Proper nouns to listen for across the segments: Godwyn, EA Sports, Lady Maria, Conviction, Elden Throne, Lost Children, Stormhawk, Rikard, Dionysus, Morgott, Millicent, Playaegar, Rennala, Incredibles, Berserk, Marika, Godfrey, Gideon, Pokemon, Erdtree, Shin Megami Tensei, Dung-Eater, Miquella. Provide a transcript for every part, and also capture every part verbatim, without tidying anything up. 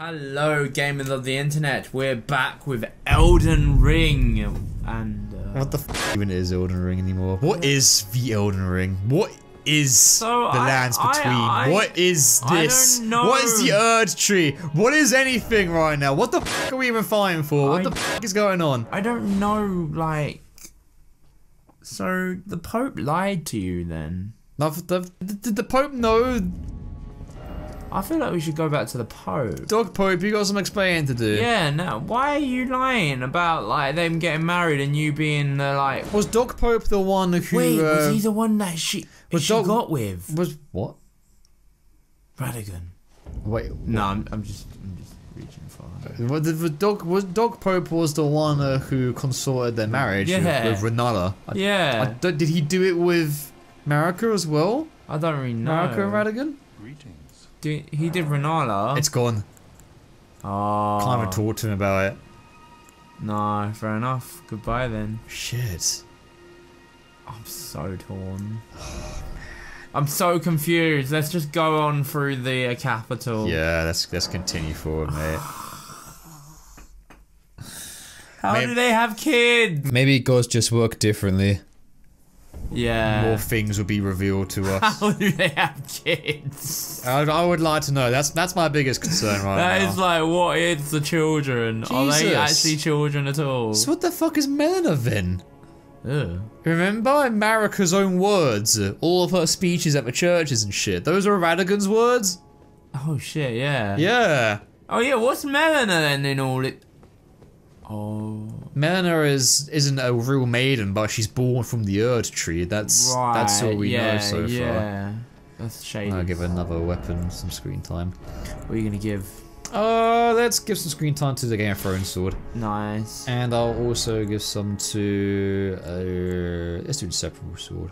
Hello, gamers of the internet. We're back with Elden Ring. And uh, what the f even is Elden Ring anymore? What is the Elden Ring? What is so the I, Lands Between? I, I, what is this? I don't know. What is the Erdtree? What is anything right now? What the f are we even fighting for? What I, the f is going on? I don't know. Like, so the Pope lied to you then? Did the, the, the Pope know? I feel like we should go back to the Pope. Dog Pope, you got some explaining to do. Yeah, no. Why are you lying about like them getting married and you being the like? Was Dog Pope the one who? Wait, uh, was he the one that she was she Dog, got with? Was what? Radagon. Wait. What? No, I'm, I'm just I'm just reaching for. What did the Dog was Dog Pope was the one uh, who consorted their marriage yeah. with, with Rennala. I, yeah. I don't, did he do it with Marika as well? I don't really know. Marika and Radagon. Greetings. Dude, he did Rennala. It's gone. Oh. Can't even talk to him about it. No, fair enough. Goodbye then. Shit. I'm so torn. Oh, man. I'm so confused. Let's just go on through the uh, capital. Yeah, let's let's continue forward, mate. How maybe, do they have kids? Maybe gods just work differently. Yeah. More things will be revealed to us. How do they have kids? I, I would like to know. That's that's my biggest concern right that now. That is like, what is the children? Jesus. Are they actually children at all? So what the fuck is Melina then? Ew. Remember Marika's own words? All of her speeches at the churches and shit. Those are Radagon's words? Oh shit, yeah. Yeah. Oh yeah, what's Melina then in all it? Oh. Melina is isn't a real maiden, but she's born from the Erdtree. That's right, that's all we yeah, know so yeah. far. Yeah, that's shady. I'll give another weapon some screen time. What are you gonna give? Uh, let's give some screen time to the Game of Thrones sword. Nice. And I'll also give some to uh, let's do inseparable sword.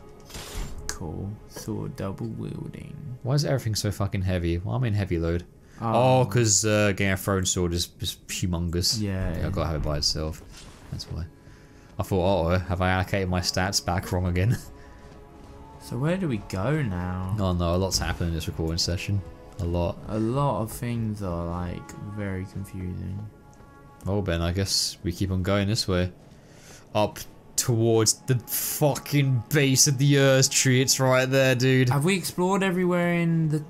Cool. Sword double wielding. Why is everything so fucking heavy? Well, I'm in heavy load. Oh, because oh, uh, Game of Thrones sword is, is humongous. Yeah, yeah, I gotta have it by itself. That's why. I thought, uh oh, have I allocated my stats back wrong again? So where do we go now? No, no, a lot's happened in this recording session. A lot. A lot of things are like very confusing. Well, Ben, I guess we keep on going this way, up towards the fucking base of the Erdtree. It's right there, dude. Have we explored everywhere in the?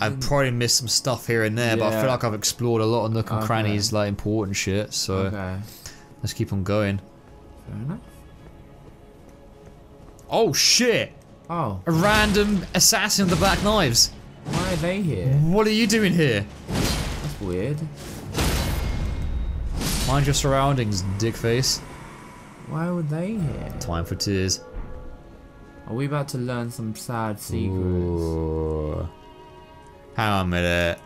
I've probably missed some stuff here and there, yeah. but I feel like I've explored a lot of nook and okay. crannies, like important shit, so okay. let's keep on going. Fair enough. Oh shit! Oh. A random assassin of the Black Knives. Why are they here? What are you doing here? That's weird. Mind your surroundings, dickface. Why were they here? Time for tears. Are we about to learn some sad secrets? Ooh. Hang on a minute.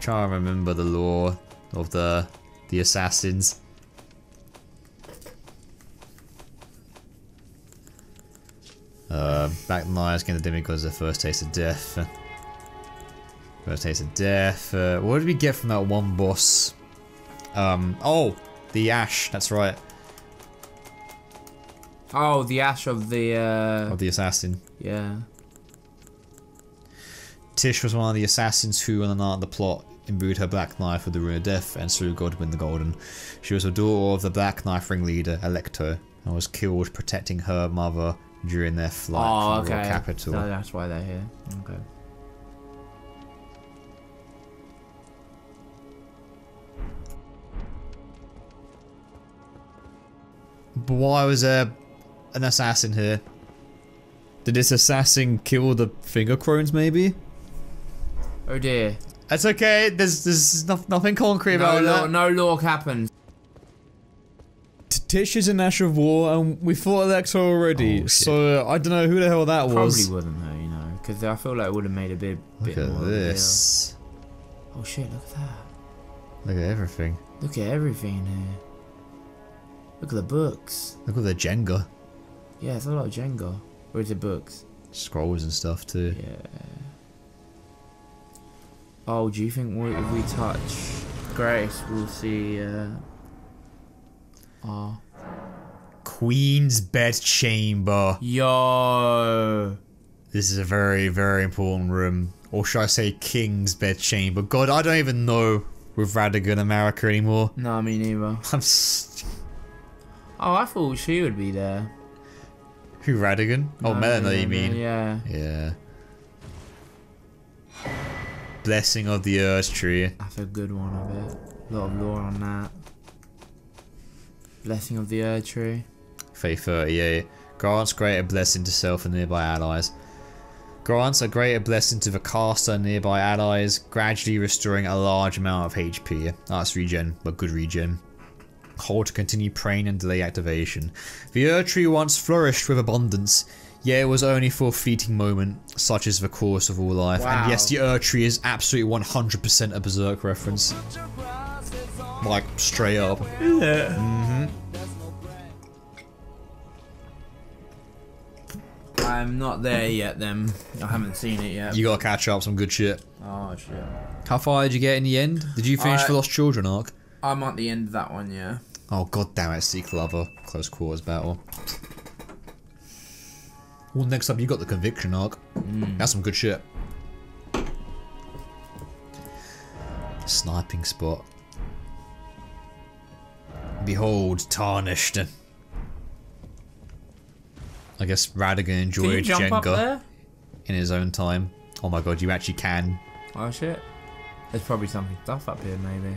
Try and remember the lore of the the assassins. Uh, Black Knives gave the demigods their first taste of death. First taste of death. Uh, what did we get from that one boss? Um. Oh, the ash. That's right. Oh, the ash of the. Uh, of the assassin. Yeah. Tish was one of the assassins who, on the night of the plot, imbued her black knife with the rune of death and slew Godwyn the Golden. She was the daughter of the black knife ringleader, Elector, and was killed protecting her mother during their flight oh, from okay. the royal capital. No, that's why they're here. Okay. But why was there an assassin here? Did this assassin kill the finger crones, maybe? Oh dear. That's okay. There's there's no, nothing concrete no about law, that. No law happens. Tish is an ash of war, and we fought Elector already. Oh, so I don't know who the hell that Probably was. Probably wasn't her, you know, because I feel like it would have made a bit. Look bit at more this. Of a oh shit! Look at that. Look at everything. Look at everything here. Look at the books. Look at the Jenga. Yeah, it's a lot of Jenga. Where's the books? Scrolls and stuff too. Yeah. Oh, do you think we, if we touch Grace, we'll see, uh... Oh. Queen's bedchamber. Yo! This is a very, very important room. or should I say King's bedchamber. But God, I don't even know with Radagon and Marika anymore. No, me neither. I'm st oh, I thought she would be there. Who, Radagon? Oh, no, Melina, you mean? Yeah. Yeah. Blessing of the Erdtree. That's a good one, I bet. A lot of lore on that. Blessing of the Erdtree. Faith thirty-eight. Grants greater blessing to self and nearby allies. Grants a greater blessing to the caster and nearby allies, gradually restoring a large amount of H P. That's regen, but good regen. Hold to continue praying and delay activation. The Erdtree once flourished with abundance, yet it was only for a fleeting moment, such is the course of all life. Wow. And yes, the Erdtree is absolutely one hundred percent a Berserk reference. Like, straight up. Yeah. Mm-hmm. I'm not there yet then. I haven't seen it yet. You gotta catch up some good shit. Oh shit. How far did you get in the end? Did you finish I, the Lost Children arc? I'm at the end of that one, yeah. Oh god damn it, Seek Lover. Close quarters battle. Well, next up you got the Conviction arc. Mm. That's some good shit. Sniping spot. Behold, tarnished. I guess Radagon enjoyed Jenga in his own time. Oh my god, you actually can. Oh shit. There's probably something tough up here, maybe.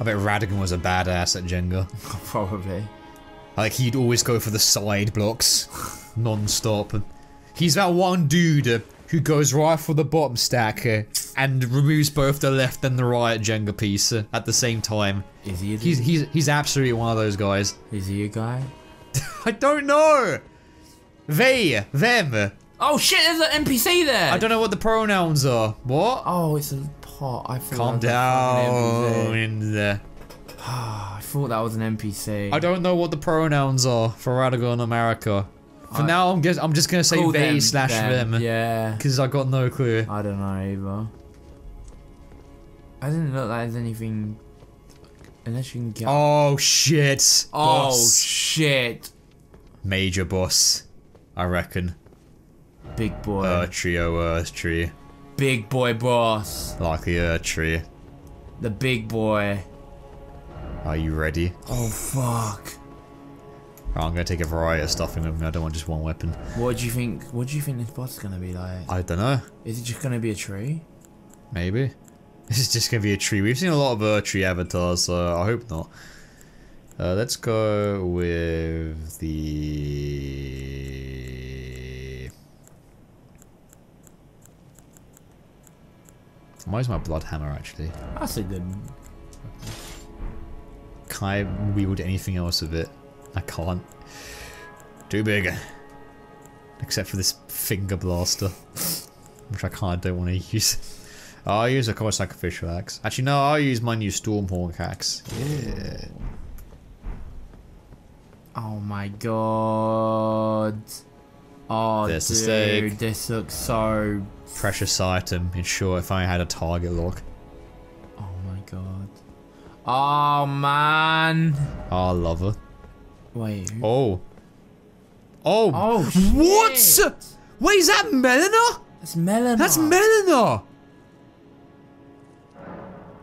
I bet Radagon was a badass at Jenga. Probably. Like, he'd always go for the side blocks non-stop. He's that one dude who goes right for the bottom stack and removes both the left and the right Jenga piece at the same time. Is he a dude? He's, he's, he's absolutely one of those guys. Is he a guy? I don't know! They, them. Oh shit, there's an N P C there! I don't know what the pronouns are. What? Oh, it's a pot. I thought Calm down in there. I thought that was an N P C. I don't know what the pronouns are for Radagon and Marika. For I, now, I'm just, I'm just gonna say they them, slash them. them. Yeah. Because I got no clue. I don't know either. I didn't look like there's anything. Unless you can get. Oh shit. Oh boss. Shit. Major boss. I reckon. Big boy. Erdtree, oh Erdtree. Big boy boss. Like the Erdtree. The big boy. Are you ready? Oh fuck. Right, I'm gonna take a variety of stuff in with me. I don't want just one weapon. What do you think? What do you think this boss is gonna be like? I don't know. Is it just gonna be a tree? Maybe. This is just gonna be a tree. We've seen a lot of Erdtree avatars, so I hope not. Uh, let's go with the... I might use my blood hammer actually. That's a good one. Can I wield anything else of it? I can't. Too big. Except for this finger blaster. Which I kind of don't want to use. I'll use a cold sacrificial axe. Actually no, I'll use my new Stormhawk axe. Yeah. Oh my god. Oh There's dude, this looks so... Precious item, ensure if I had a target lock. Oh my god. Oh man. Oh lover. Wait. Who... Oh. Oh. Oh shit. What? Wait, is that Melina? That's Melina. That's Melina.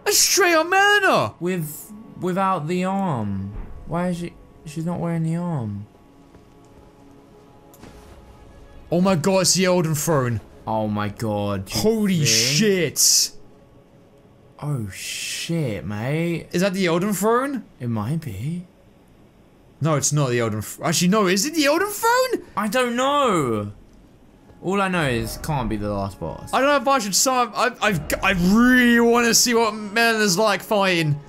That's straight on Melina. With, without the arm. Why is she... She's not wearing the arm. Oh my god, it's the Elden Throne. Oh my god. Holy think? shit. Oh shit, mate. Is that the Elden Throne? It might be. No, it's not the Elden Throne. Actually, no, is it the Elden Throne? I don't know. All I know is it can't be the last boss. I don't know if I should start. I, I've, I really want to see what Mela's like fighting.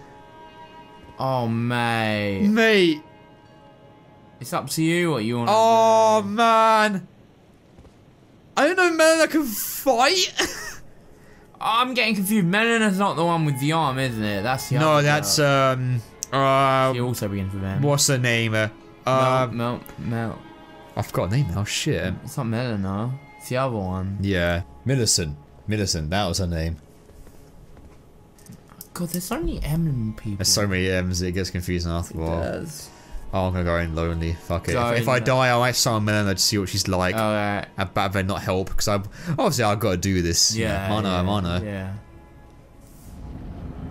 Oh, mate. Mate. It's up to you what you want to oh, do. Oh, man. I don't know Melina can fight. I'm getting confused. Melina's not the one with the arm, isn't it? That's the No, that's, up. um... Uh, she also begins with M. What's her name? Uh, Mel, Mel, Mel. I've got a name now, shit. It's not Melina. It's the other one. Yeah. Millicent. Millicent, that was her name. God, there's so many M people. There's so many M's, it gets confusing after a while. It does. Oh, I'm gonna go in lonely. Fuck it. Go if, if I die, I'll actually summon Melina to see what she's like. Oh, right. And but then not help, because I obviously I've got to do this. Yeah. Mono, yeah, mono. Yeah.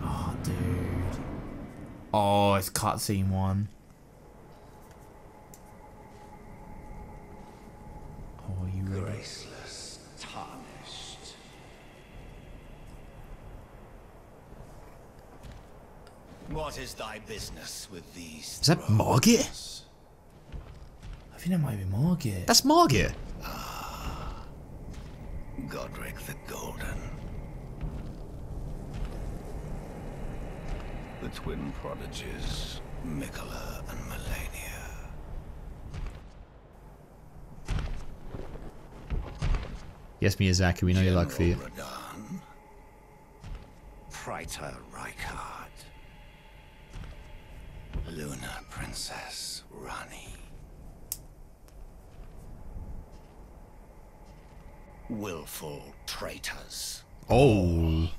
Oh, dude. Oh, it's cutscene one. Oh, you graceless. What is thy business with these? Is that Margit? I think that might be Margit. That's Margit. Ah, Godrick the Golden, the twin prodigies, Miquella and Malenia. Yes, Miyazaki, we know your luck for you. Radagon, Praetor Rikard. Luna Princess Ranni. Willful traitors. Oh.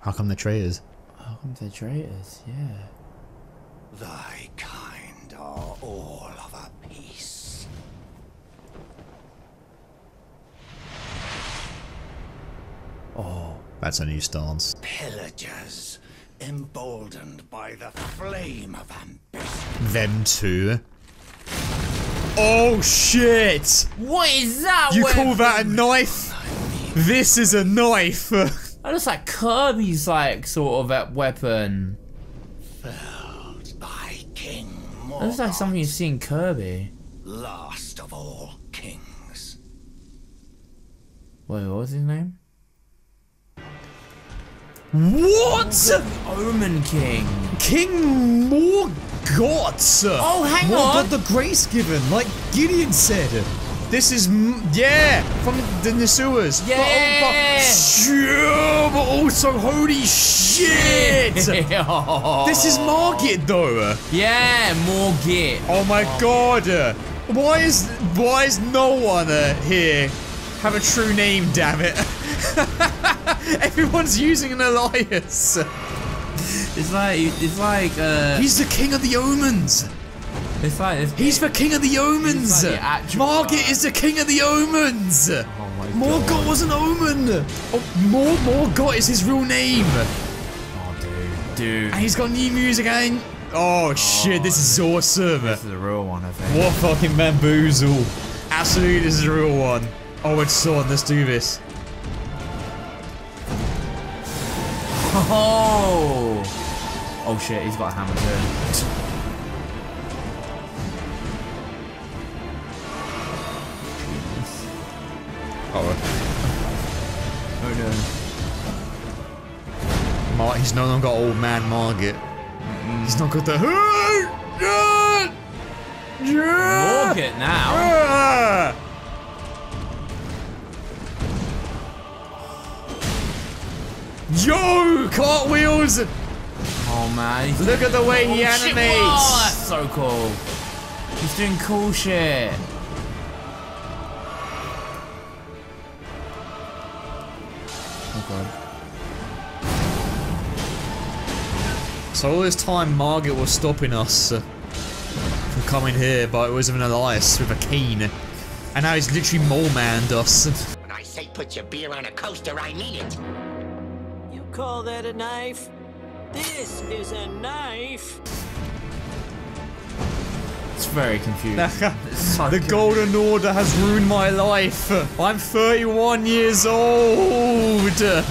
How come they're traitors? How come they're traitors, yeah. Thy kind are all of a piece. Oh. That's a new stance. Pillagers. Emboldened by the flame of ambition. Them two. Oh shit! What is that? You call that a knife? This is a knife. That looks like Kirby's like sort of that weapon. Felled by King Morgott. That looks like something you see in Kirby. Last of all kings. Wait, what was his name? What? Oh, Omen King. King Morgott. Oh, hang Morgott on. Morgott the Grace Given, like Gideon said. This is, m yeah, from the Nisuas. Yeah. But, oh, but, yeah, but also, holy shit. Oh. This is Margit, though. Yeah, Margit. Oh, my oh. God. Why is, why is no one uh, here have a true name, damn it? Everyone's using an alias. It's like, it's like, uh... he's the king of the omens. It's like... It's, he's the king of the omens. Like the Margit guy. Is the king of the omens. Oh my Morgott God. was an omen. Oh, Mor Morgott is his real name. Oh, dude. Dude. And he's got new music and... Oh, oh shit, this is awesome. This is a real one, I think. What fucking bamboozle. Absolutely, this is a real one. Oh, it's sword, let's do this. Oh! Oh shit, he's got a hammer too. Oh. Oh no. Mar he's no longer old man Margit. Mm-mm. He's not got the. Margit now. Yo! Cartwheels! Oh man. Look at the way he animates! Oh, that's so cool. He's doing cool shit. Oh god. So all this time Margit was stopping us from coming here, but it was an Elias with a cane. And now he's literally mole manned us. When I say put your beer on a coaster, I mean it. Call that a knife? This is a knife. It's very confusing. The Golden Order has ruined my life. I'm thirty-one years old. uh,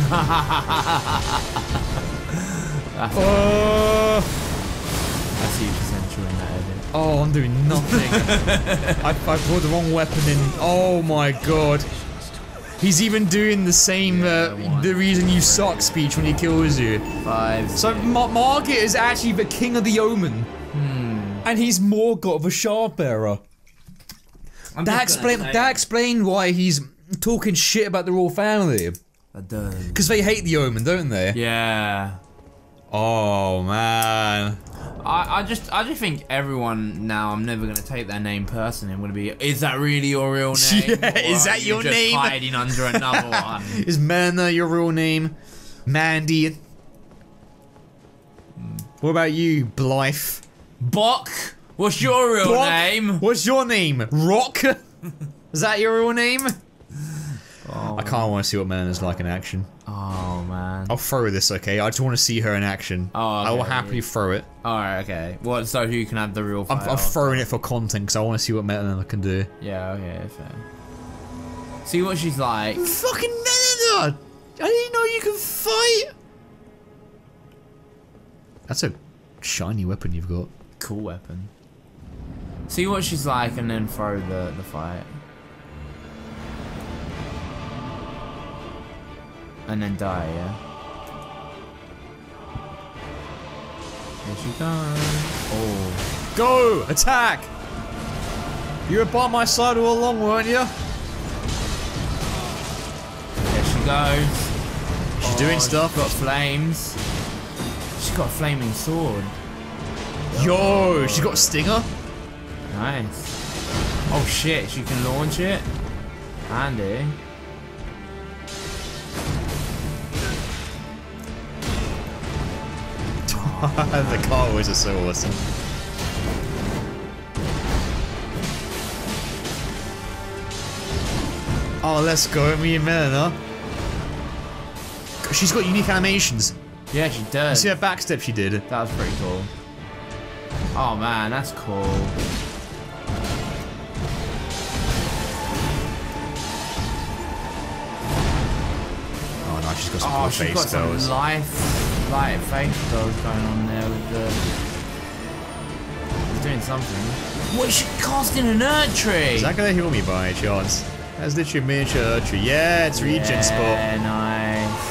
That's huge potential in that edit. Oh, I'm doing nothing. I, I brought the wrong weapon in. Oh my god. He's even doing the same, yeah, uh, the reason you suck speech when he kills you. Five. So Ma Margit is actually the king of the omen. Hmm. And he's Morgott the Shardbearer. That, explain that explained why he's talking shit about the royal family. That does. Because they hate the omen, don't they? Yeah. Oh, man. I, I just I just think everyone now, I'm never going to take their name personally. I'm going to be, is that really your real name? Yeah, is that your just name? Hiding under another one. Is Melina your real name? Mandy? Mm. What about you, Blythe? Bok? What's your real Bok? name? What's your name? Rock? Is that your real name? Oh, I can't want to see what Melena's like in action. Oh man. I'll throw this, okay? I just want to see her in action. Oh, okay. I will happily throw it. Alright, okay. Well, so you can have the real fight. I'm, I'm throwing it for content because I want to see what Melina can do. Yeah, okay, fair. See what she's like. Fucking Melina! I didn't know you could fight! That's a shiny weapon you've got. Cool weapon. See what she's like and then throw the, the fight. And then die, yeah? Here she comes. Oh. Go! Attack! You were by my side all along, weren't you? There she goes. She's oh, doing stuff. She's got flames. She's got a flaming sword. Yo! Oh. She's got a stinger? Nice. Oh shit, she can launch it? Andy. The car always is so awesome. Oh, let's go, me and Melina. She's got unique animations. Yeah, she does. You see her backstep she did? That was pretty cool. Oh man, that's cool. Oh no, she's got some oh, she's face got some spells. Life. Light face goes going on there with the... He's doing something. What is she casting an Erdtree? Is that gonna heal me by any chance? That's literally a miniature Erdtree. Yeah, it's regen yeah, spot. Yeah, nice.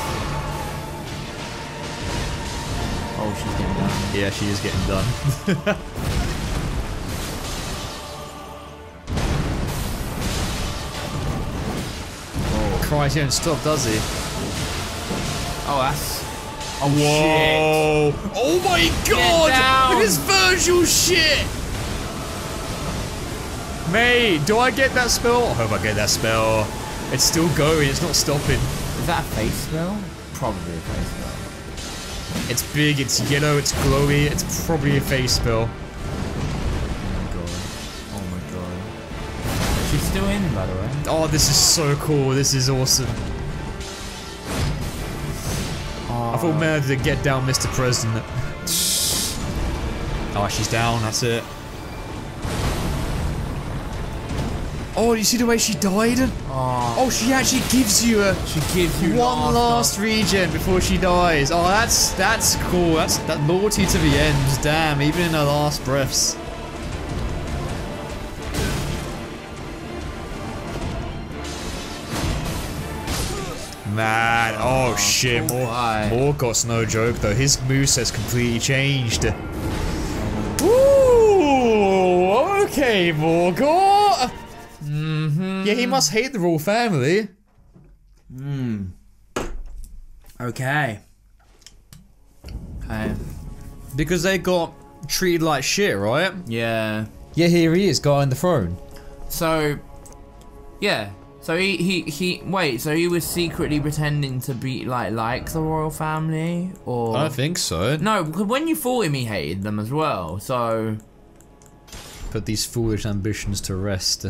Oh, she's getting done. Yeah, she is getting done. Oh, Christ, he don't stop, does he? Oh, that's... Oh, whoa! Shit. Oh my god! Look at this virtual shit! Mate, do I get that spell? I hope I get that spell. It's still going, it's not stopping. Is that a face spell? Probably a face spell. It's big, it's yellow, it's glowy, it's probably a face spell. Oh my god. Oh my god. She's still in, by the way. Oh, this is so cool, this is awesome. I thought Mel did get down, Mister President. Oh, she's down, that's it. Oh, you see the way she died? Oh, oh she actually gives you a she gives you one last, last regen before she dies. Oh, that's that's cool. That's that naughty to the end. Damn, even in her last breaths. Man, oh, oh shit, cool. Morgott's no joke though, his moveset's completely changed. Ooh, okay Morgott! Mm-hmm. Yeah, he must hate the royal family. Mm. Okay. Okay. Because they got treated like shit, right? Yeah. Yeah, here he is, guy on the throne. So, yeah. So he, he, he, wait, so he was secretly pretending to be, like, like the royal family, or? I don't think so. No, because when you fought him, he hated them as well, so. Put these foolish ambitions to rest.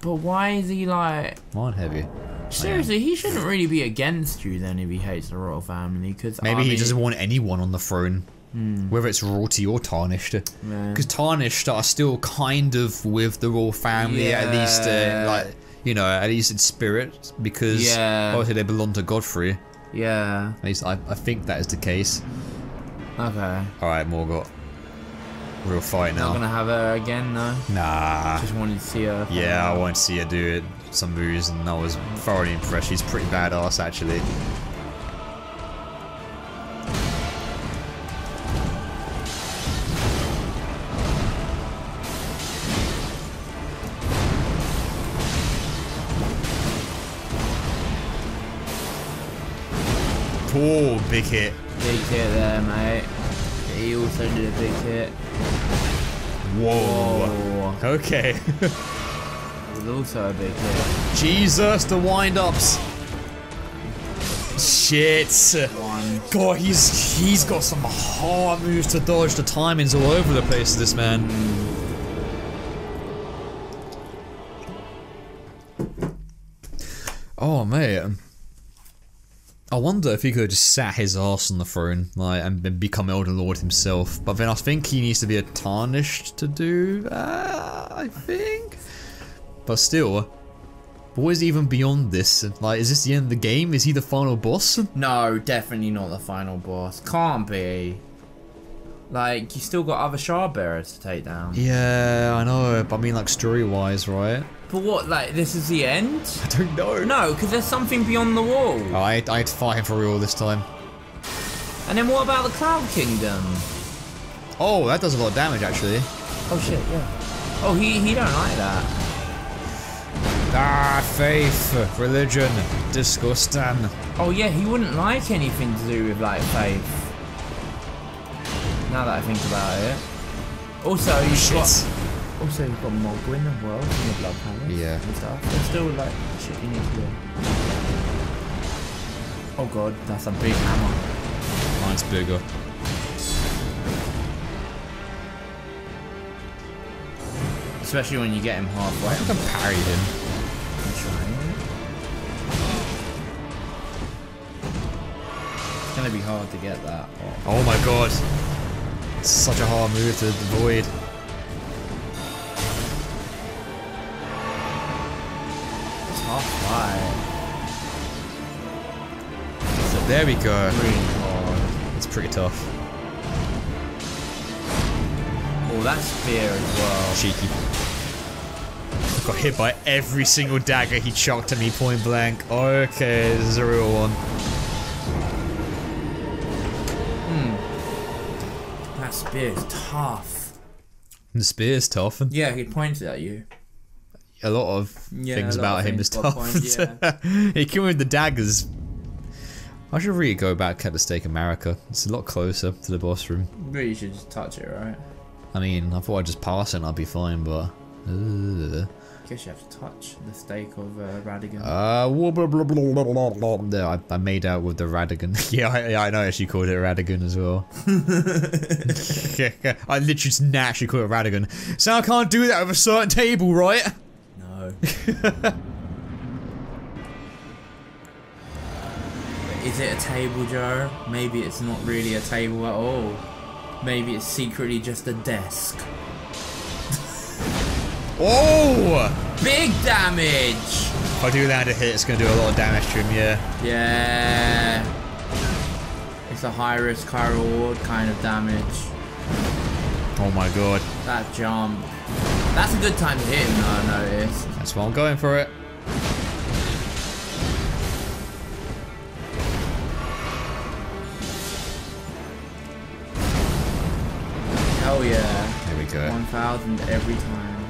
But why is he, like. Mind heavy. Seriously, he shouldn't really be against you then if he hates the royal family, because. Maybe I mean, he doesn't want anyone on the throne, hmm. whether it's royalty or tarnished. Because yeah. tarnished are still kind of with the royal family, yeah. at least, uh, like. You know, at least in spirit, because yeah. obviously they belong to Godfrey. Yeah. At least I, I think that is the case. Okay. Alright, Morgott. Real fight now. Not gonna have her again, though. No. Nah. Just wanted to see her. Yeah, I wanted to see her do it some moves, and I was thoroughly impressed. She's pretty badass, actually. Oh, big hit. Big hit there, mate. He also did a big hit. Whoa. Whoa. Okay. It was also a big hit. Jesus, the wind-ups. shit. One. God, he's he's got some hard moves to dodge. The timing's all over the place, this man. Oh, man. I wonder if he could have just sat his ass on the throne, like, and become Elden Lord himself. But then I think he needs to be a tarnished to do that, I think. But still, what is even beyond this? Like, is this the end of the game? Is he the final boss? No, definitely not the final boss. Can't be. Like, you still got other Shardbearers to take down. Yeah, I know, but I mean, like, story-wise, right? But what, like, this is the end? I don't know. No, because there's something beyond the wall. Oh, I, I had to fight him for real this time. And then what about the Cloud Kingdom? Oh, that does a lot of damage, actually. Oh, shit, yeah. Oh, he, he don't like that. Ah, faith, religion, disgusting. Oh, yeah, he wouldn't like anything to do with, like, faith. Now that I think about it. Also, oh, you've shit. got... Also, you've got Morgwyn as well in the Blood Palace. Yeah. And stuff. There's still like shit you need to do. Oh god, that's a big hammer. Mine's bigger. Especially when you get him halfway. I think I parried him. I'm trying. It's gonna be hard to get that. Oh, oh my god. It's such a hard move to avoid. There we go. It's pretty tough. Oh, that's fear as well. Cheeky. I got hit by every single dagger he chucked at me point blank. Okay, this is a real one. Hmm. That spear is tough. The spear is tough. Yeah, he pointed at you. A lot of yeah, things lot about of him things is tough. Point, yeah. He came with the daggers. I should really go back at the Stake of Marika. It's a lot closer to the boss room. But you should just touch it, right? I mean, I thought I'd just pass it and I'd be fine, but... Uh. I guess you have to touch the Stake of uh, Radagon. Uh, blah, blah, blah, blah, blah, blah, blah. I, I made out with the Radagon. yeah, I, I know I actually called it Radagon as well. I literally just naturally called it Radagon. So I can't do that with a certain table, right? No. Is it a table, Joe? Maybe it's not really a table at all. Maybe it's secretly just a desk. Oh! Big damage! If I do land a hit, it's going to do a lot of damage to him, yeah. Yeah. It's a high risk, high reward kind of damage. Oh my god. That jump. That's a good time to hit him, though, I noticed. That's why I'm going for it. Oh yeah. There we go. one thousand every time.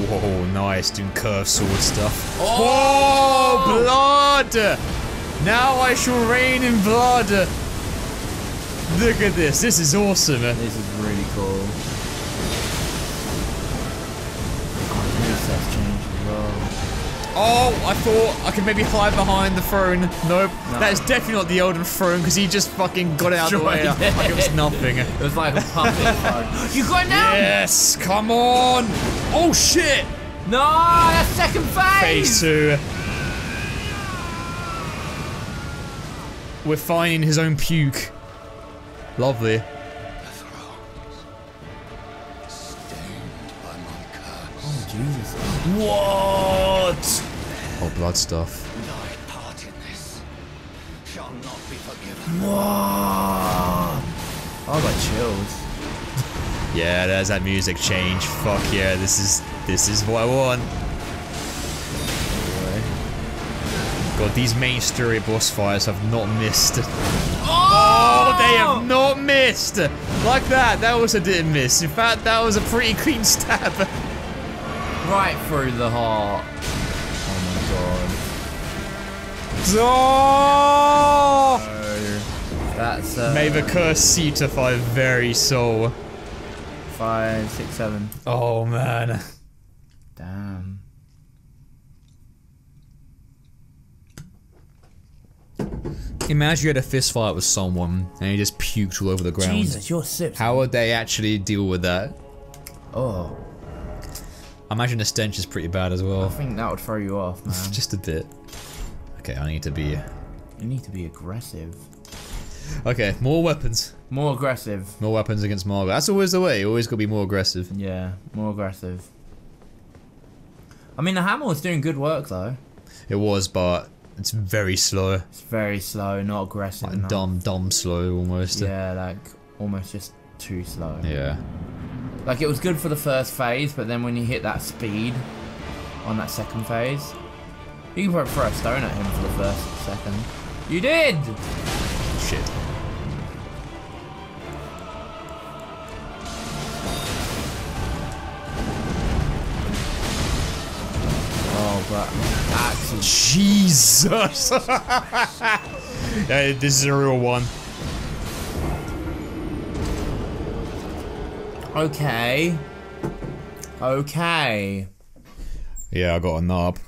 Whoa, nice. Doing curve sword stuff. Oh! Whoa, blood! Now I shall reign in blood. Look at this. This is awesome. This is really cool. Oh, yes, that's changed as well. Oh, I thought I could maybe hide behind the throne. Nope. No. That is definitely not the Elden Throne because he just fucking got it out of the way. It. Like it was nothing. It was like a puppet. You got it down? Yes, come on. Oh shit. No, that's second phase. Phase two. We're finding his own puke. Lovely. The throne stained by my curse. Oh Jesus. What? Oh, blood stuff. Whoa! Oh, I got chills. Yeah, there's that music change. Fuck yeah, this is this is what I want. God, these main story boss fights have not missed. Oh! Oh, they have not missed! Like that, that also didn't miss. In fact, that was a pretty clean stab. Right through the heart. Oh! That's uh, may the curse seat to thy very soul. Five, six, seven. Oh man. Damn. Imagine you had a fist fight with someone and you just puked all over the ground. Jesus, you're sick. How would they actually deal with that? Oh. I imagine the stench is pretty bad as well. I think that would throw you off, man. Just a bit. Okay, I need to be... You need to be aggressive. Okay, more weapons. More aggressive. More weapons against Margit. That's always the way. You always gotta be more aggressive. Yeah, more aggressive. I mean, the hammer was doing good work, though. It was, but it's very slow. It's very slow, not aggressive enough. Like dumb, dumb slow, almost. Yeah, like, almost just too slow. Yeah. Like, it was good for the first phase, but then when you hit that speed on that second phase, you can probably throw a stone at him for the first second. You did! Shit. Oh, but actually. Jesus! Hey, this is a real one. Okay. Okay. Yeah, I got a knob.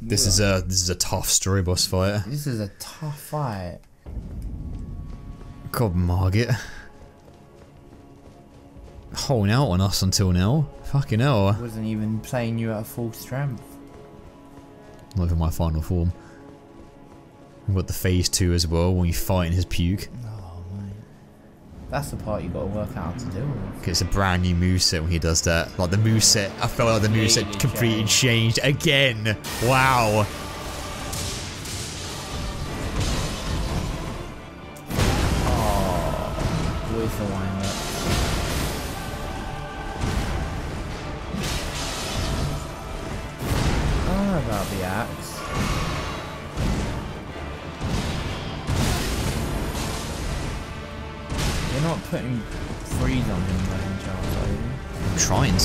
This is a this is a tough story boss fight. This is a tough fight. God, Margit. Holding out on us until now. Fucking hell. I wasn't even playing you at full strength. Not even my final form. I've got the phase two as well when you fight in his puke. Oh man. That's the part you gotta work out how to deal with. Okay, it's a brand new moveset when he does that. Like the moveset, I felt like the moveset completely changed again. Wow.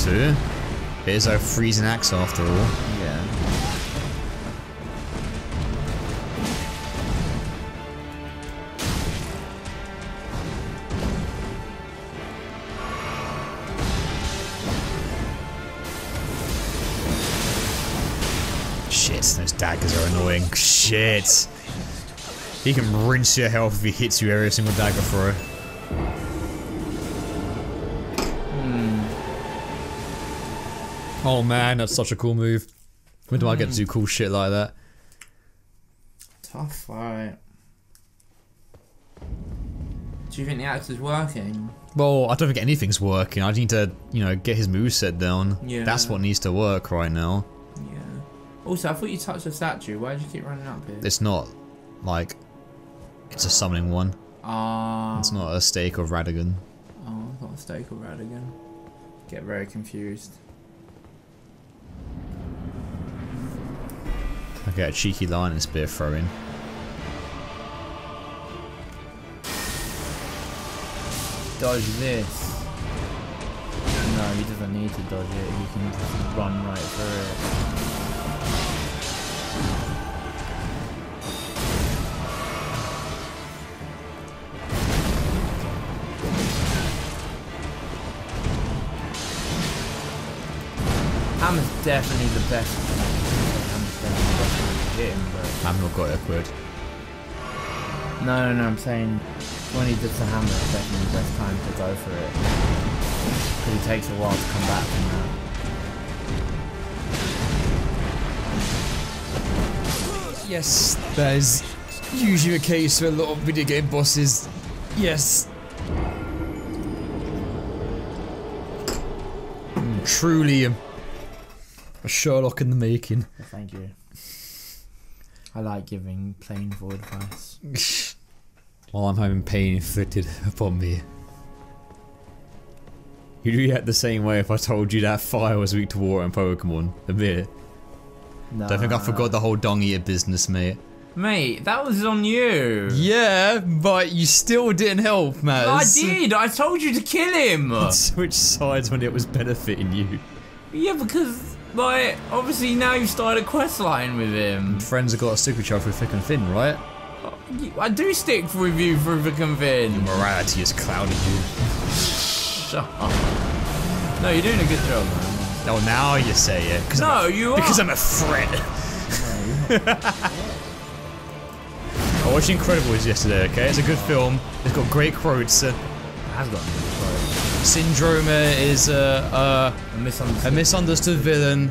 It is our freezing axe after all. Yeah. Shit, those daggers are annoying. Shit. He can rinse your health if he hits you every single dagger throw. Oh man, that's such a cool move. When do mm. I get to do cool shit like that? Tough fight. Do you think the axe is working? Well, I don't think anything's working. I need to, you know, get his moveset down. Yeah. That's what needs to work right now. Yeah. Also, I thought you touched the statue. Why did you keep running up here? It's not, like, it's a summoning one. Ah. Uh, it's not a stake or Radagon. Oh, it's not a stake or Radagon. Get very confused. I get a cheeky line and spear throw in. Dodge this. No, he doesn't need to dodge it. He can just run right through it. Hammer's definitely the best. Him, I've not got a quid. No, no, no, I'm saying when he does the hammer, it's definitely the best time to go for it. Because it takes a while to come back from that. Yes, that is usually the case for a lot of video game bosses. Yes. Mm. Truly a, a Sherlock in the making. Well, thank you. I like giving painful advice. While I'm having pain inflicted upon me. You'd react the same way if I told you that fire was weak to water in Pokemon. Admit it. Nah. Don't think I forgot the whole Dung-Eater business, mate. Mate, that was on you. Yeah, but you still didn't help, man. I did. I told you to kill him. I'd switch sides when it was benefiting you. Yeah, because... Like, obviously now you've started a quest line with him. Friends have got a supercharge through thick and thin, right? I do stick with you through thick and thin. Your morality has clouded you. Shut up. No, you're doing a good job, man. Oh, now you say it. No, I'm a, you are. Because I'm a threat. No, you're not. I watched Incredibles yesterday, okay? It's a good film. It's got great quotes. Uh, it has got quotes. Syndrome is uh, uh, a, misunderstood. a misunderstood villain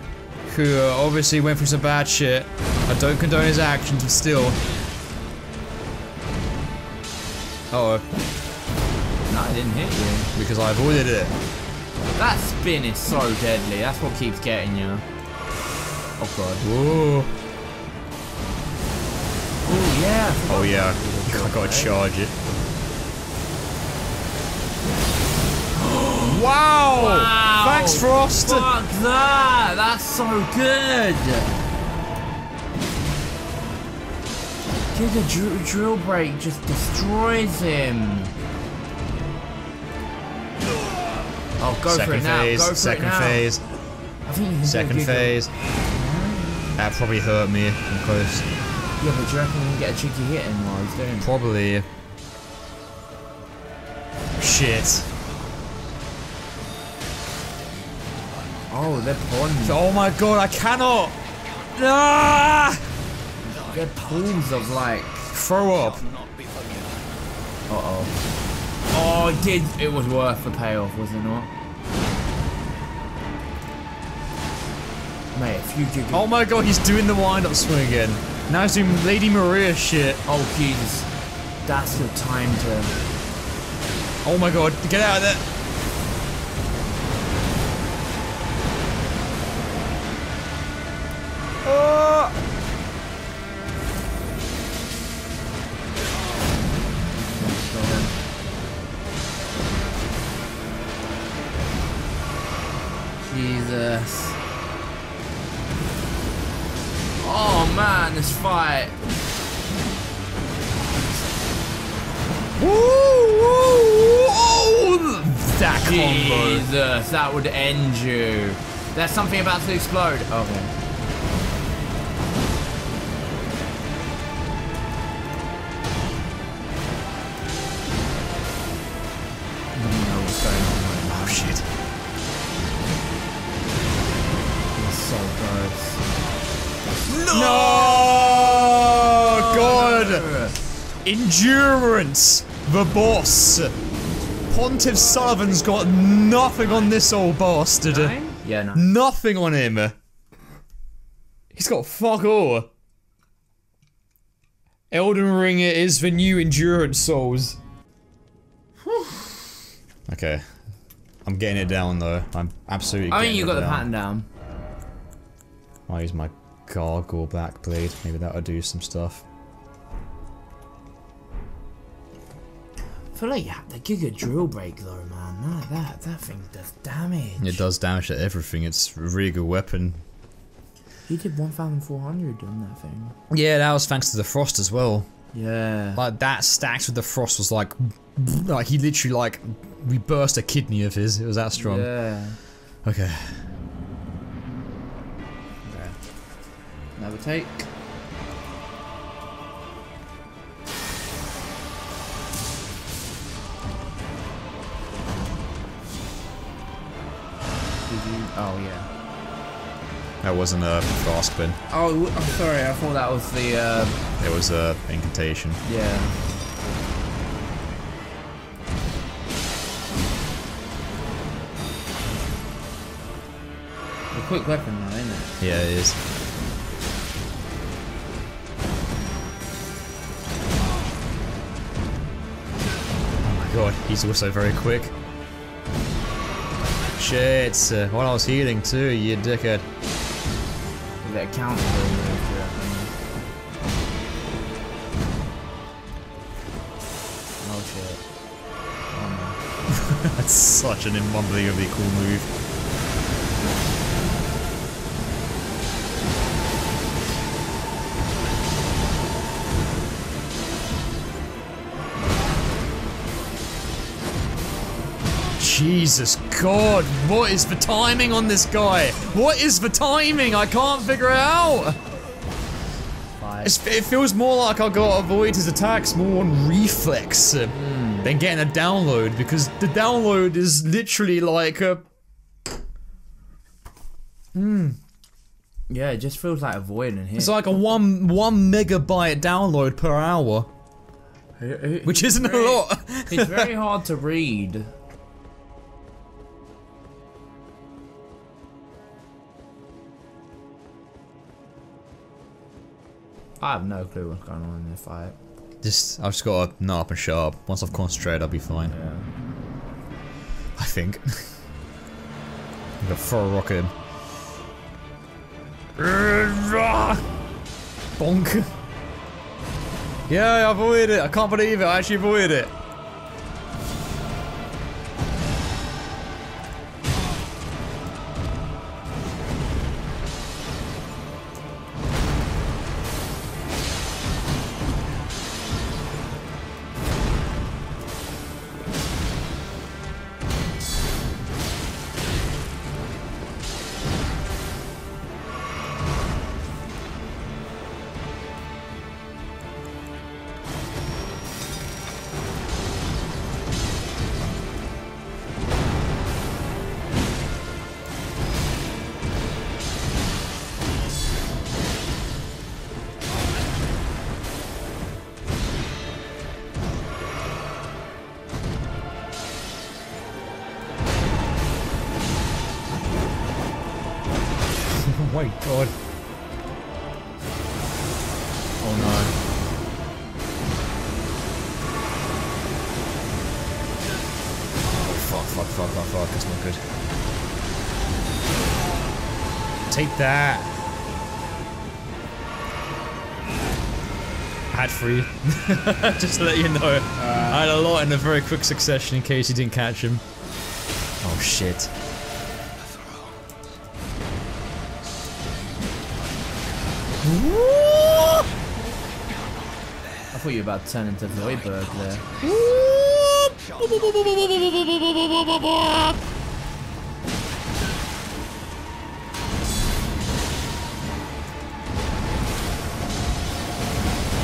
who uh, obviously went through some bad shit. I don't condone his actions, but still. Uh-oh. No, I didn't hit you. Because I avoided it. That spin is so deadly. That's what keeps getting you. Oh, God. Whoa. Oh, yeah. Oh, yeah. I gotta charge it. Wow! Wow! Thanks, Frost! Fuck that! That's so good! Dude, the dr drill break just destroys him. Oh, go second for it now. Phase, go for second it now. phase. I think you can second phase. That probably hurt me. I'm close. Yeah, but do you reckon you can get a cheeky hit in while he's doing it? Probably. Shit. Oh, they're pawns. Oh my god, I cannot! Ah! They're pawns of like... Throw up. Uh-oh. Oh, it did. It was worth the payoff, was it not? Mate, if you did... Oh my god, he's doing the wind-up swing again. Now he's doing Lady Maria shit. Oh, Jesus. That's the time to... Oh my god, get out of there! Jesus. Oh man, this fight. Woo! Woo! Oh, that combo. Jesus, that would end you. There's something about to explode. Okay. Endurance, the boss. Pontiff Sullivan's got nothing on this old bastard. Nine? Yeah, no. Nothing on him. He's got fuck all. Elden Ring is the new endurance souls. Okay, I'm getting it down though. I'm absolutely. I mean, you got the pattern down. I'll use my gargoyle back blade. Maybe that'll do some stuff. I feel like you have to give a drill break though, man. No, that that thing does damage. It does damage to everything. It's a really good weapon. He did one thousand four hundred doing that thing. Yeah, that was thanks to the frost as well. Yeah. Like that stacks with the frost was like, like he literally like we burst a kidney of his. It was that strong. Yeah. Okay. Okay. Another take. Oh yeah. That wasn't a fast spin. Oh, I'm sorry. I thought that was the. Uh... It was a incantation. Yeah. It's a quick weapon, though, isn't it? Yeah, it is. Oh my god, he's also very quick. Shit, uh, while I was healing too, you dickhead. That counts for you, oh shit. Oh no. That's such an unbelievably cool move. Jesus God, what is the timing on this guy? What is the timing? I can't figure it out. It's, it feels more like I gotta avoid his attacks more on reflex uh, mm. than getting a download because the download is literally like a... Mm. Yeah, it just feels like a void in here. It's like a one one megabyte download per hour. It, it, which isn't very, a lot. It's very hard to read. I have no clue what's going on in this fight. Just, I've just got to nut up and shut up. Once I've concentrated, I'll be fine. Yeah. I think. I'm gonna throw a rock in. Bonk. Yeah, I avoided it. I can't believe it. I actually avoided it. Oh my god. Oh no. Oh fuck, fuck, fuck, fuck, fuck, that's not good. Take that! I had three. Just to let you know. Uh, I had a lot in a very quick succession in case you didn't catch him. Oh shit. I thought you were about to turn into the Void Bird there.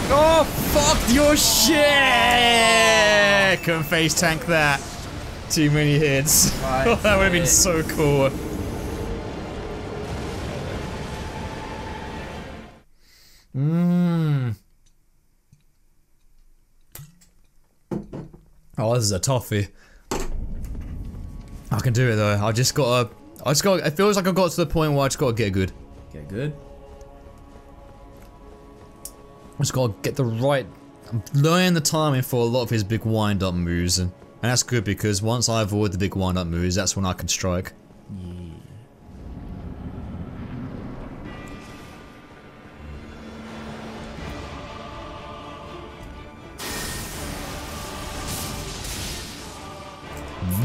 Oh, fuck your shit! Couldn't face tank that. Too many hits. Right, that would have been so cool. Mmm. Oh, this is a toughie. I can do it though. I just gotta. I just got. It feels like I got to the point where I just gotta get good. Get good. I just gotta get the right. I'm learning the timing for a lot of his big wind-up moves, and, and that's good because once I avoid the big wind-up moves, that's when I can strike.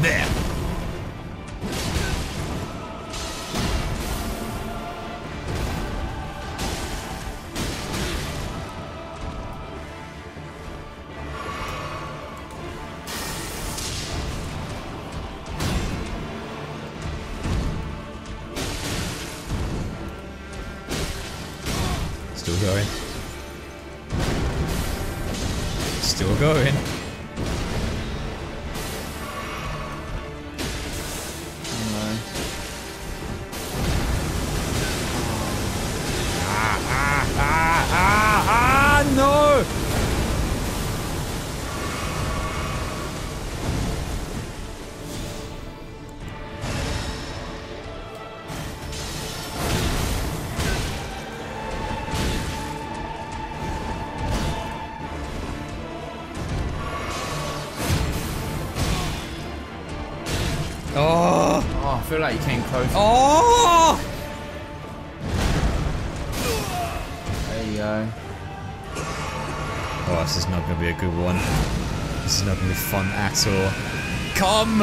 Yeah. There. Still going. Still going. I feel like you came close. Oh! There you go. Oh, this is not gonna be a good one. This is not gonna be fun at all. Come!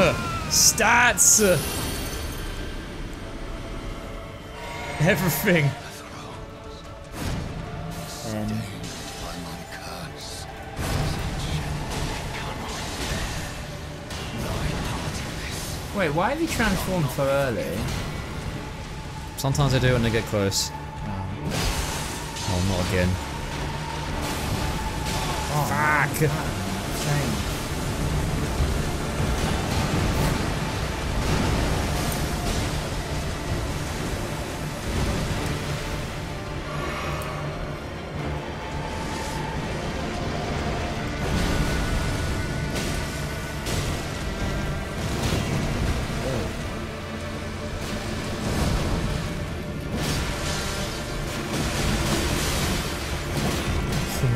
Stats! Everything. Um. Wait, why have you transformed so early? Sometimes I do when they get close. Oh, oh not again. Oh, fuck! Shame.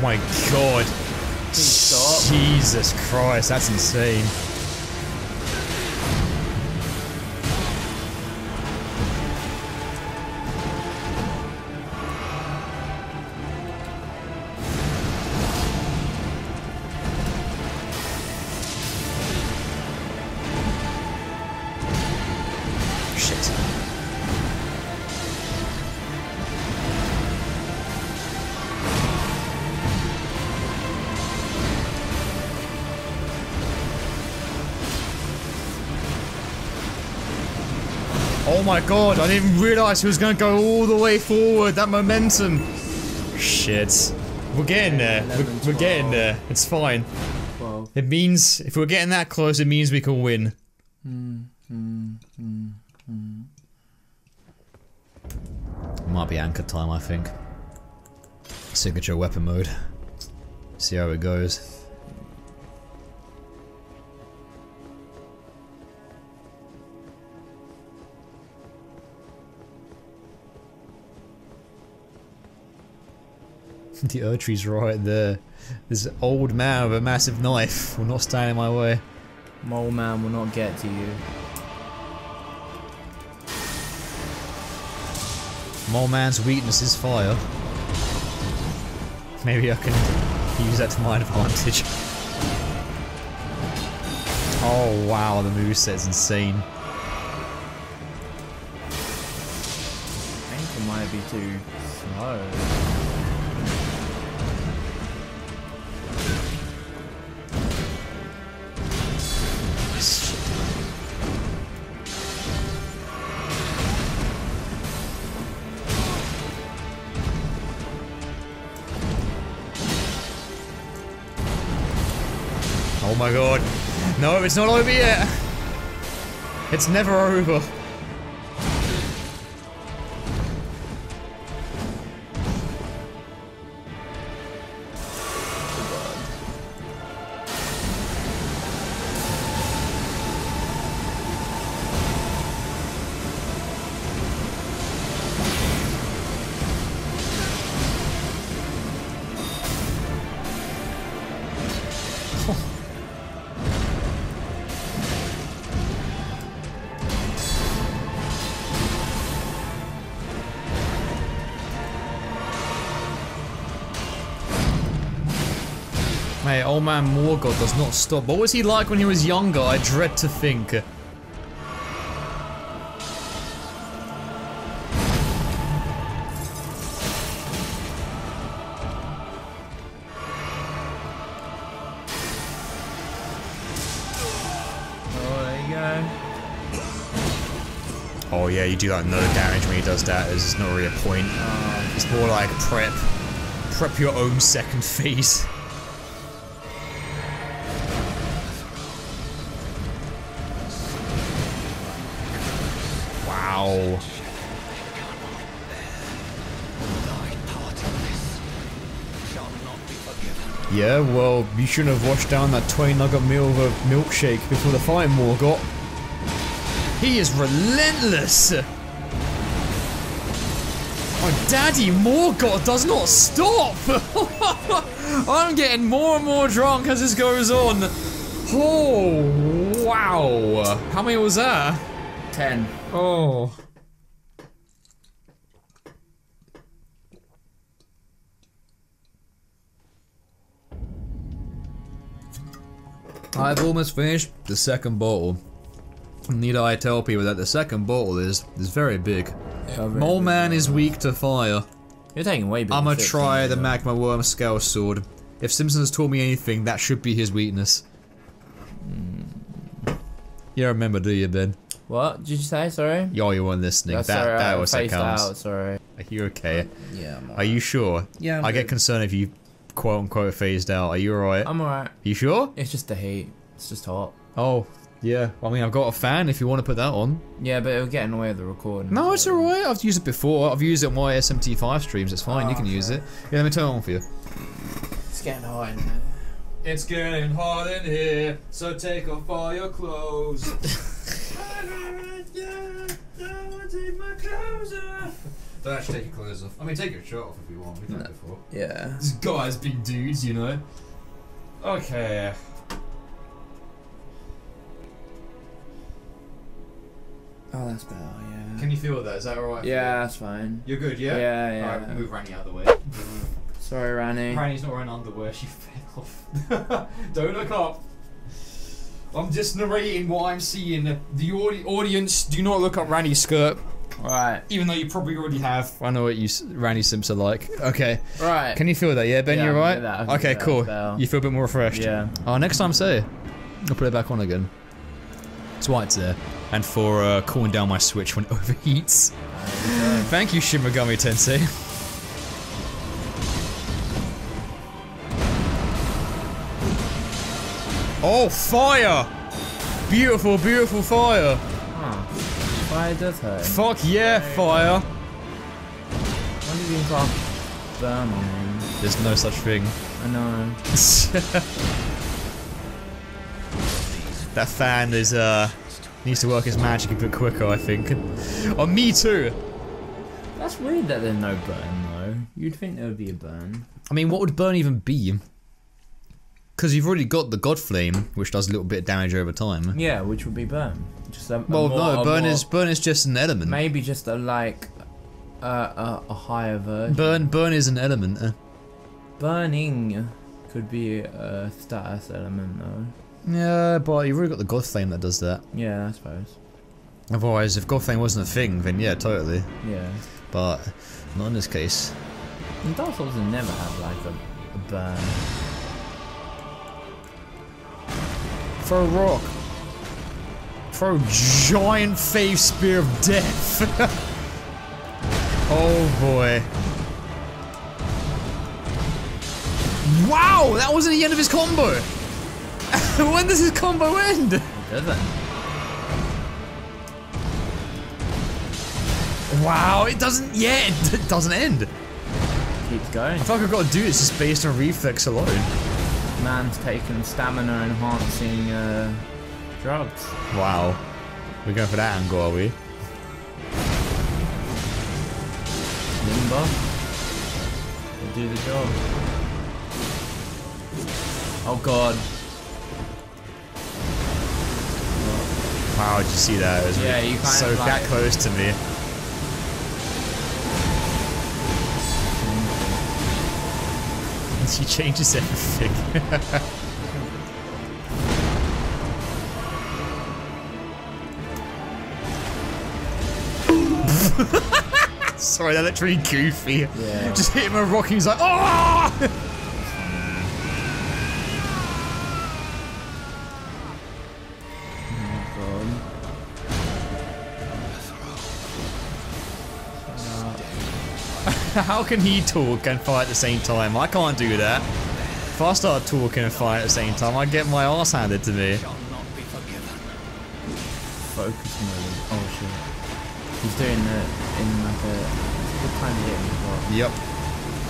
my god. Stop. Jesus Christ, that's insane. Oh my god, I didn't realize he was going to go all the way forward, that momentum. Shit. We're getting there, we're, we're getting there, it's fine. It means, if we're getting that close, it means we can win. Might be anchor time, I think. Signature weapon mode. See how it goes. The Erdtree's right there. This old man with a massive knife will not stand in my way. Mole man will not get to you. Mole man's weakness is fire. Maybe I can use that to my advantage. Oh wow, the moveset's insane. I think it might be too slow. Oh my god. No, it's not over yet. It's never over. Old man Morgott does not stop. What was he like when he was younger? I dread to think. Oh, there you go. Oh yeah, you do like no damage when he does that. It's not really a point. Uh, it's more like prep. Prep your own second phase. Yeah, well, you shouldn't have washed down that twenty nugget meal of a milkshake before the fight, Morgott. He is relentless! Oh, Daddy Morgott does not stop! I'm getting more and more drunk as this goes on. Oh, wow. How many was that? ten. Oh. I've almost finished the second bottle. Need I tell people that the second bottle is is very big. Yeah, Mole Man is weak to fire. You're taking way bigger. I'ma try the magma worm scale sword. If Simpson's taught me anything, that should be his weakness. You remember, do you, Ben? What did you say? Sorry. Yo, you weren't listening. That's that sorry, that I was that counts. Sorry. Are you okay? Yeah. I'm all right. Are you sure? Yeah. I'm I good. Get concerned if you. Quote unquote phased out. Are you alright? I'm alright. You sure? It's just the heat. It's just hot. Oh, yeah. I mean, I've got a fan if you want to put that on. Yeah, but it'll get in the way of the recording. No, it's alright. I've used it before. I've used it on my S M T five streams. It's fine. Oh, you can okay. use it. Yeah, let me turn it on for you. It's getting hot in here. It's getting hot in here, so take off all your clothes. I don't want to take my clothes off. Don't actually take your clothes off. I mean, take your shirt off if you want. We've done it before. Yeah. These guys, big dudes, you know. Okay. Oh, that's better, yeah. Can you feel that? Is that alright? Yeah, that's fine. You're good, yeah? Yeah, yeah. Alright, we'll move Ranni out of the way. Sorry, Ranni. Ranni's not wearing underwear, she fell off. Don't look up. I'm just narrating what I'm seeing. The audi audience, do not look up Ranni's skirt. Right. Even though you probably already have. I know what you Ranni simps are like. Okay. Right. Can you feel that? Yeah, Ben, yeah, you're right? That. Okay, that. cool. That. You feel a bit more refreshed. Yeah. Oh, next time, say. I'll put it back on again. It's why it's there. And for uh, cooling down my Switch when it overheats. There we go. Thank you, Shin Megami Tensei. Oh, fire! Beautiful, beautiful fire. Huh. Fire does hurt. Fuck yeah, fire! What do you think of burning? There's no such thing. I know. That fan is uh needs to work his magic a bit quicker, I think. Oh, me too. That's weird that there's no burn though. You'd think there would be a burn. I mean, what would burn even be? Because you've already got the God Flame, which does a little bit of damage over time. Yeah, which would be burn. Just a, a well, more, no, burn more, is burn is just an element. Maybe just a like uh, a, a higher version. Burn, burn is an element. Uh. Burning could be a status element, though. Yeah, but you've already got the God Flame that does that. Yeah, I suppose. Otherwise, if God Flame wasn't a thing, then yeah, totally. Yeah. But not in this case. And Dark Souls never have like a, a burn. Throw a rock. Throw a giant faith spear of death. Oh boy. Wow, that wasn't the end of his combo. When does his combo end? It doesn't. Wow, it doesn't yet. Yeah, it doesn't end. It keeps going. I feel like I've got to do this just based on reflex alone. Man's taken stamina enhancing uh, drugs. Wow. We're going for that angle, are we? Limbo. We'll do the job. Oh god. Wow, did you see that? It was yeah, really you kind so of like that close to me. She changes everything. Sorry, that looked really goofy. Yeah. Just hit him a rock and he's like, oh! How can he talk and fight at the same time? I can't do that. If I start talking and fight at the same time, I get my ass handed to me. Focus mode. Oh shit. He's doing that in like a good time to hit him as well. Yep.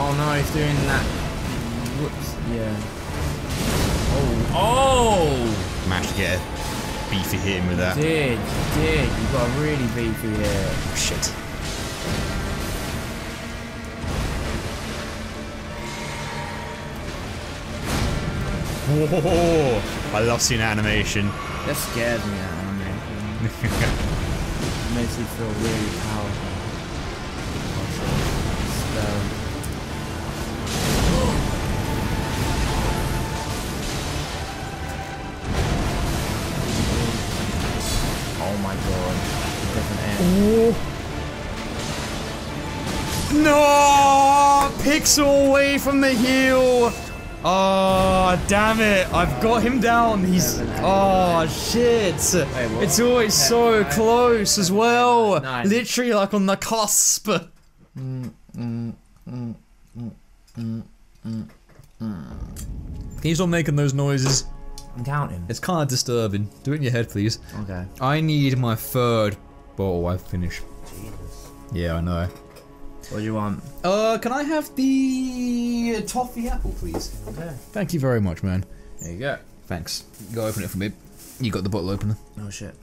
Oh no, he's doing that. Whoops. Yeah. Oh. Oh! Match get it. Beefy hit him with that. You did, you did. You got a really beefy hit. Oh, shit. Whoa! I love seeing animation. That scared me, that animation. It makes me feel really powerful. So. Ooh. No! Pixel away from the heel! Ah, oh, damn it! I've got him down. He's oh shit! It's always so close as well. Literally, like on the cusp. He's not making those noises. I'm counting. It's kind of disturbing. Do it in your head, please. Okay. I need my third. Bottle I've finished. Jesus. Yeah, I know. What do you want? Uh, can I have the toffee apple, please? Okay. Thank you very much, man. There you go. Thanks. You gotta open it for me. You got the bottle opener. Oh shit.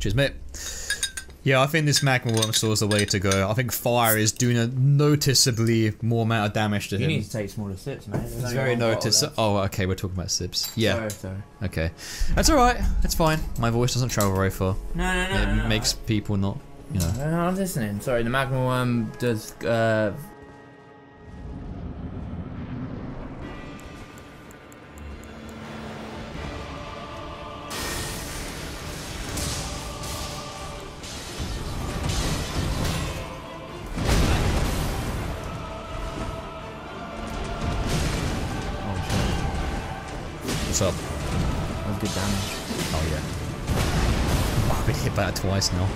Cheers, mate. Yeah, I think this magma worm still is the way to go. I think fire is doing a noticeably more amount of damage to you him. You need to take smaller sips, mate. There's it's very noticeable. Oh, okay, we're talking about sips. Yeah. Sorry, sorry. Okay. That's alright. That's fine. My voice doesn't travel very far. No, no, no. It no, no, makes no. people not, you know. No, no, I'm listening. Sorry, the magma worm does, uh... up. That was good damage. Oh yeah. Oh, I've been hit by that twice now.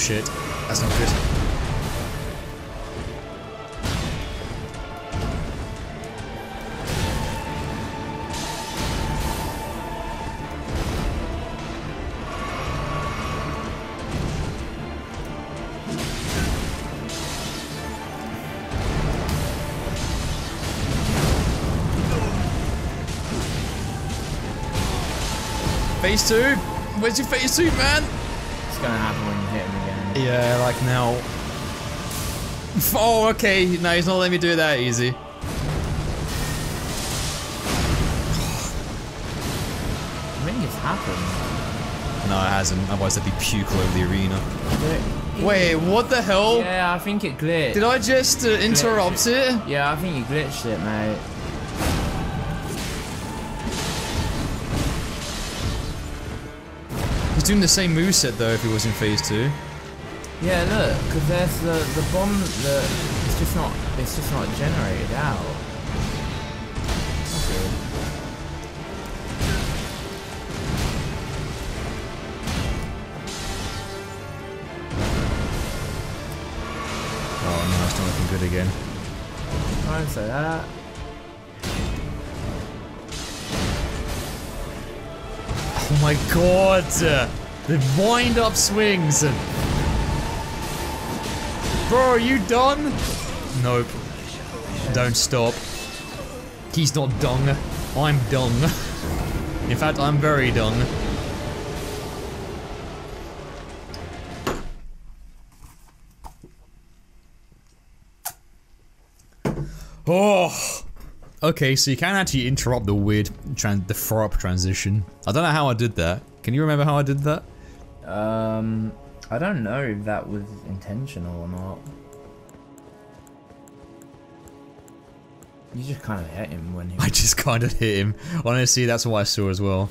Shit. That's not good. Phase two? Where's your phase two, man? It's gonna happen when you hit him. Yeah, like now. Oh, okay. No, he's not letting me do that easy. I think it's happened. No, it hasn't. Otherwise, there'd be puke all over the arena. It, it, Wait, what the hell? Yeah, I think it glitched. Did I just uh, interrupt it? it? Yeah, I think you glitched it, mate. He's doing the same moveset, though, if he was in phase two. Yeah, look, because there's the the bomb that it's just not it's just not generated out. Okay. Oh no, it's not looking good again. Don't say that. Oh my god, the wind up swings and. Bro, are you done? Nope. Don't stop. He's not dung. I'm dung. In fact, I'm very dung. Oh. Okay, so you can actually interrupt the weird, tran the throw up transition. I don't know how I did that. Can you remember how I did that? Um. I don't know if that was intentional or not. You just kind of hit him when he was... I just kind of hit him. Honestly, that's what I saw as well.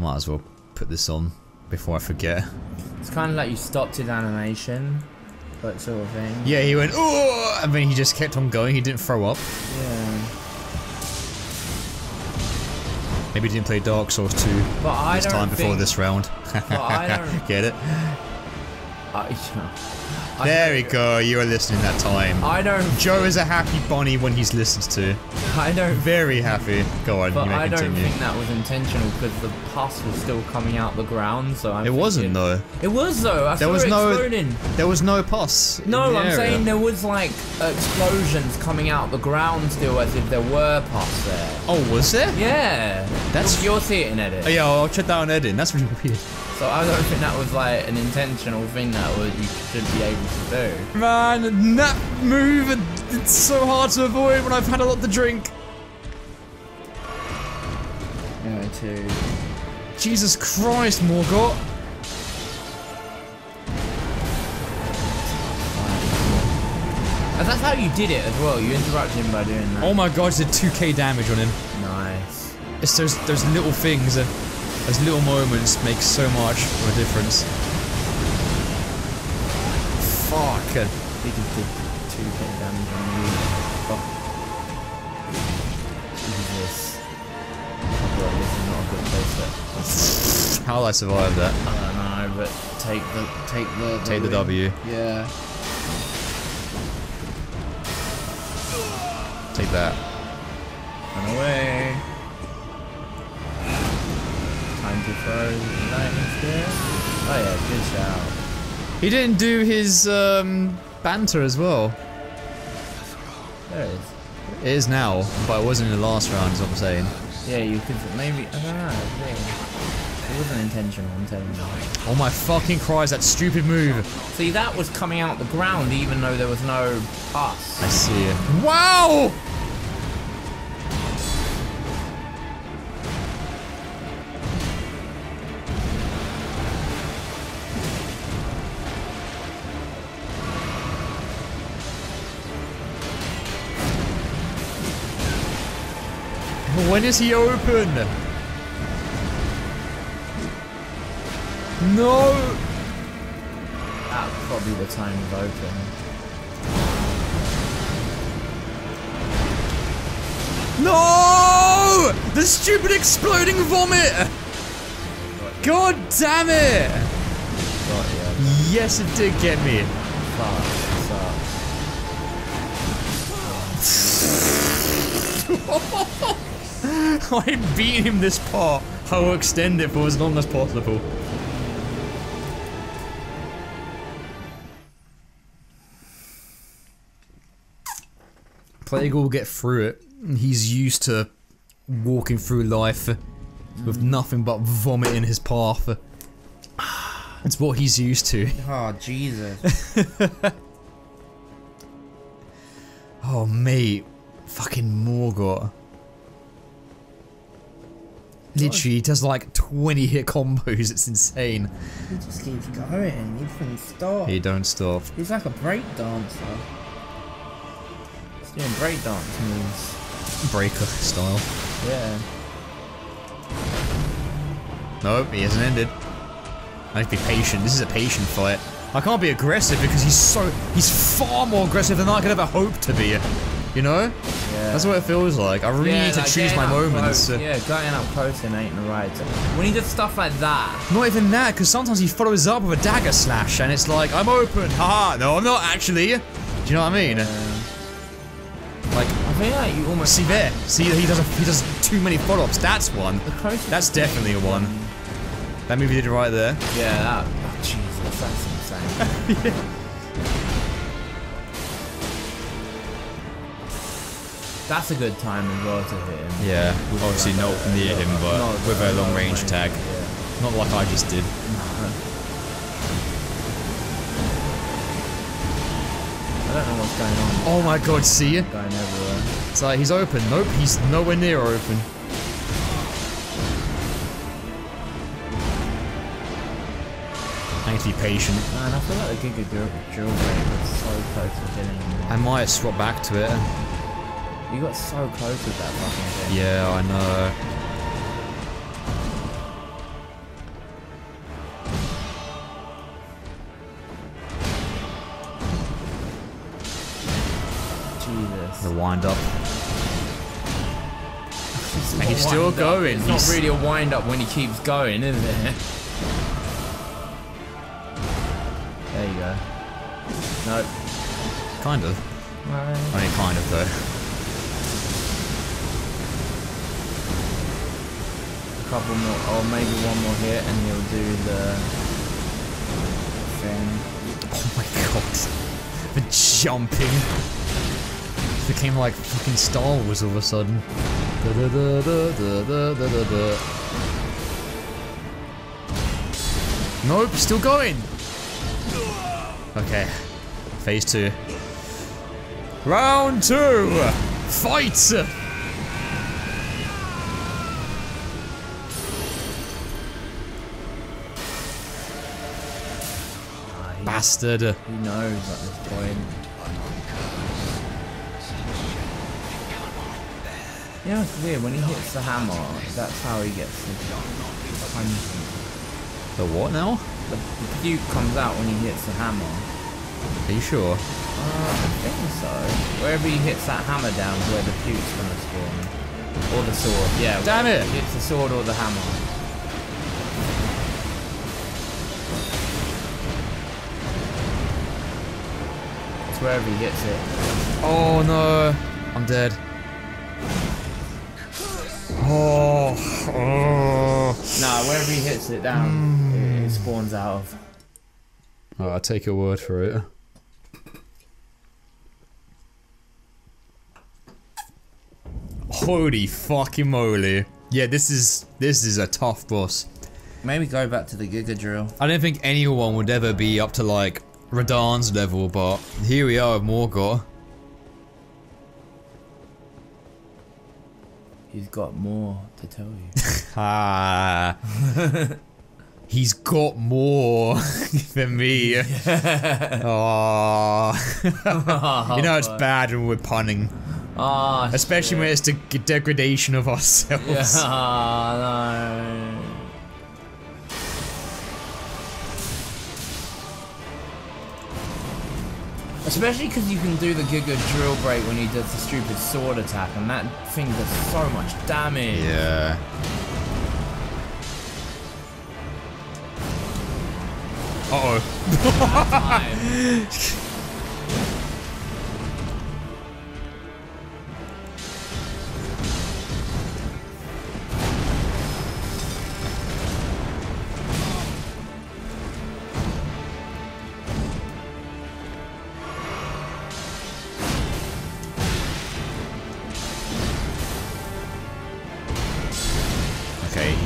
Might as well put this on before I forget. It's kind of like you stopped his animation, that sort of thing. Yeah, he went, oh! I mean, he just kept on going. He didn't throw up. Yeah. Maybe he didn't play Dark Souls two but I this don't time before think... this round. But I don't... Get it? I, I there we go, you were listening that time. I don't... Joe is a happy bunny when he's listened to. I don't... Very happy. Go on, but you may I continue. I don't think that was intentional because the pus was still coming out the ground, so I'm It thinking... wasn't, though. It was, though. I there saw was it no... exploding. There was no pus. No, I'm area. saying there was, like, explosions coming out the ground still as if there were pus there. Oh, was there? Yeah. That's... You'll, you'll see it in edit. Oh, yeah, I'll check that on editing. That's really weird. So I don't think that was like an intentional thing that was, you should be able to do. Man, that move, it's so hard to avoid when I've had a lot to drink. Yeah, too. Jesus Christ, Morgott. And that's how you did it as well, you interrupted him by doing that. Oh my god, you did two K damage on him. Nice. It's those, those little things that... Those little moments make so much of a difference. Fuck. He did two K damage on you. this. Well, this is not a good place there. How will I survive that? I don't know, but take the take the W. Take the W. Yeah. Take that. Run away. Time to throw lightning spear. Oh yeah, good shout. He didn't do his um, banter as well. There it is. It is now, but it wasn't in the last round, is what I'm saying. Yeah, you could maybe. I don't know. It wasn't intentional, I'm telling you. Oh my fucking Christ, that stupid move! See, that was coming out the ground even though there was no pass. I see it. Wow! When is he open? No! That's probably the time he's open. No! The stupid exploding vomit! God damn it! Yes, it did get me. Fuck. I beat him this part. I will extend it for as long as possible. Plague will get through it. He's used to walking through life with nothing but vomit in his path. It's what he's used to. Oh, Jesus. Oh, mate. Fucking Morgott. Literally, he does like twenty hit combos, it's insane. He just keeps going, he doesn't stop. He don't stop. He's like a break dancer. He's doing break dance moves. Breaker style. Yeah. Nope, he hasn't ended. I need to be patient, this is a patient fight. I can't be aggressive because he's so, he's far more aggressive than I could ever hope to be. You know? Yeah. That's what it feels like. I really yeah, need to like choose my moments. Close. Yeah, going up close and ain't right. When he does stuff like that. Not even that, because sometimes he follows up with a dagger slash and it's like, I'm open, haha. No, I'm not actually. Do you know what I mean? Yeah. Like, I feel like you almost. See there. See, he does, a, he does too many follow ups. That's one. That's definitely a one. That move you did right there. Yeah, that. Oh, Jesus, that's insane. Yeah. That's a good time as well to hit him. Yeah, with obviously like not a, near him, but not, with a long range attack. Yeah. Not like I just did. No. I don't know what's going on. Oh my God, see you? Going everywhere. It's like he's open. Nope, he's nowhere near open. I need to be patient. Man, I feel like the Giga Drill Break was so close to hitting him. I might have swapped back to it. You got so close with that fucking thing. Yeah, I know. Jesus. The wind up. And he's still going. It's he's not really a wind up when he keeps going, is it? There you go. Nope. Kind of. No. Only kind of though. Couple more, or maybe one more hit, and he'll do the thing. Oh my God! The jumping it became like fucking Star Wars all of a sudden. Da da da da da da da da. Nope, still going. Okay, phase two. Round two, fight. Bastard. He knows at this point. You know it's weird, when he hits the hammer, that's how he gets the punishment. The what now? The, the puke comes out when he hits the hammer. Are you sure? Uh, I think so. Wherever he hits that hammer down is where the puke's gonna spawn. Or the sword. Yeah. Damn it! It's the sword or the hammer. It's wherever he hits it. Oh no! I'm dead. Oh. Oh. Nah, wherever he hits it down, mm. it spawns out of. Oh, I take your word for it. Holy fucking moly. Yeah, this is this is a tough boss. Maybe go back to the Giga Drill. I don't think anyone would ever be up to like Radagon's level, but here we are with Morgott. He's got more to tell you. Ah. He's got more than me. Yeah. Oh. You know it's bad when we're punning. Oh, especially shit. When it's the degradation of ourselves. Yeah, oh, no. Especially because you can do the Giga Drill break when he does the stupid sword attack, and that thing does so much damage. Yeah. Uh oh. That's mine.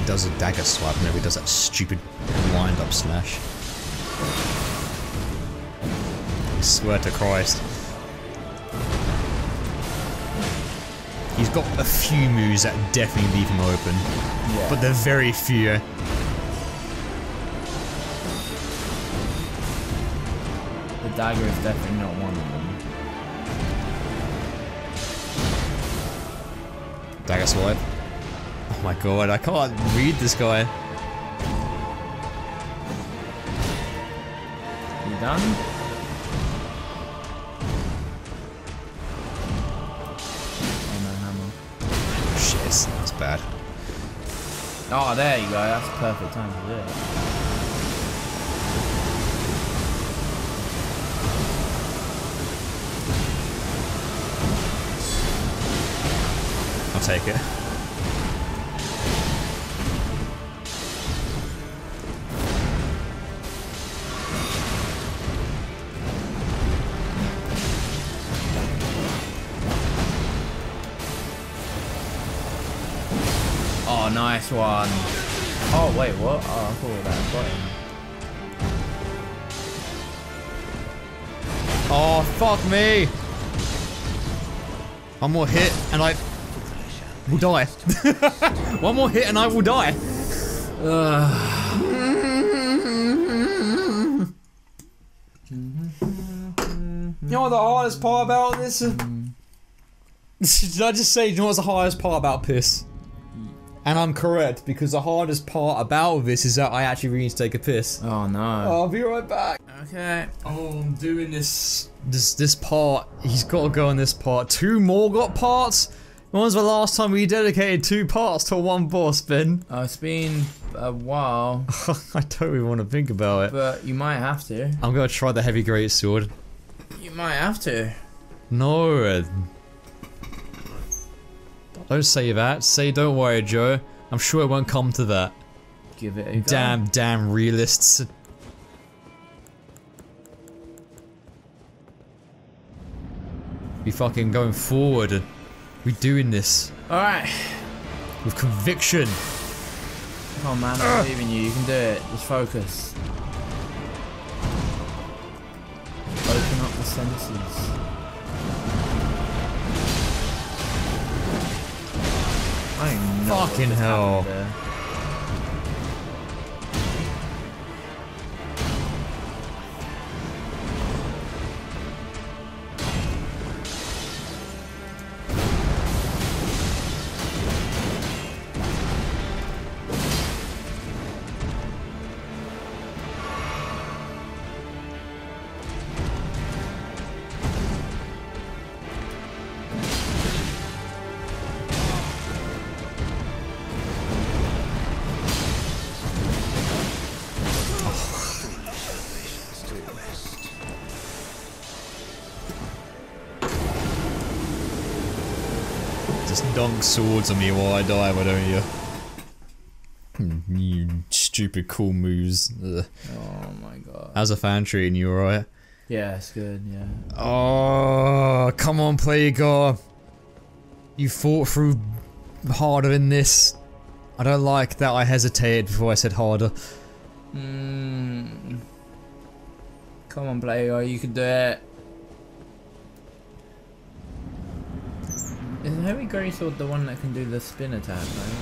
Does a dagger swipe and then he does that stupid wind up slash. I swear to Christ. He's got a few moves that definitely leave him open. Yeah. But they're very few. The dagger is definitely not one of them. Dagger swipe. Oh my god, I can't read this guy. You done? Oh no, hammer. Oh, shit, that's bad. Oh, there you go, that's the perfect time to do it. I'll take it. Nice one. Oh wait, what? Oh, I thought that button. Oh fuck me! One more hit and I will die. One more hit and I will die. You know what the hardest part about this? Did I just say? You know what's the hardest part about piss? And I'm correct, because the hardest part about this is that I actually really need to take a piss. Oh no. Oh, I'll be right back. Okay. Oh, I'm doing this. This this part, he's got to go on this part. Two Morgott parts? When was the last time we dedicated two parts to one boss, Ben? Uh, it's been a while. I don't really want to think about it. But you might have to. I'm going to try the heavy greatsword. You might have to. No. Don't say that. Say, don't worry, Joe. I'm sure it won't come to that. Give it a go. Damn, damn realists. We fucking going forward and we doing this. Alright. With conviction. Come on, man. I believe in you. You can do it. Just focus. Open up the senses. Fucking hell. promised. Just dunk swords on me while I die, why don't you? You stupid cool moves. Ugh. Oh my god. How's a fan treating you, alright? Yeah, it's good, yeah. Oh, come on, Playgor. You fought through harder in this. I don't like that I hesitated before I said harder. Mm. Come on, Playgor, you can do it. Isn't Heavy Greatsword the one that can do the spin attack, right?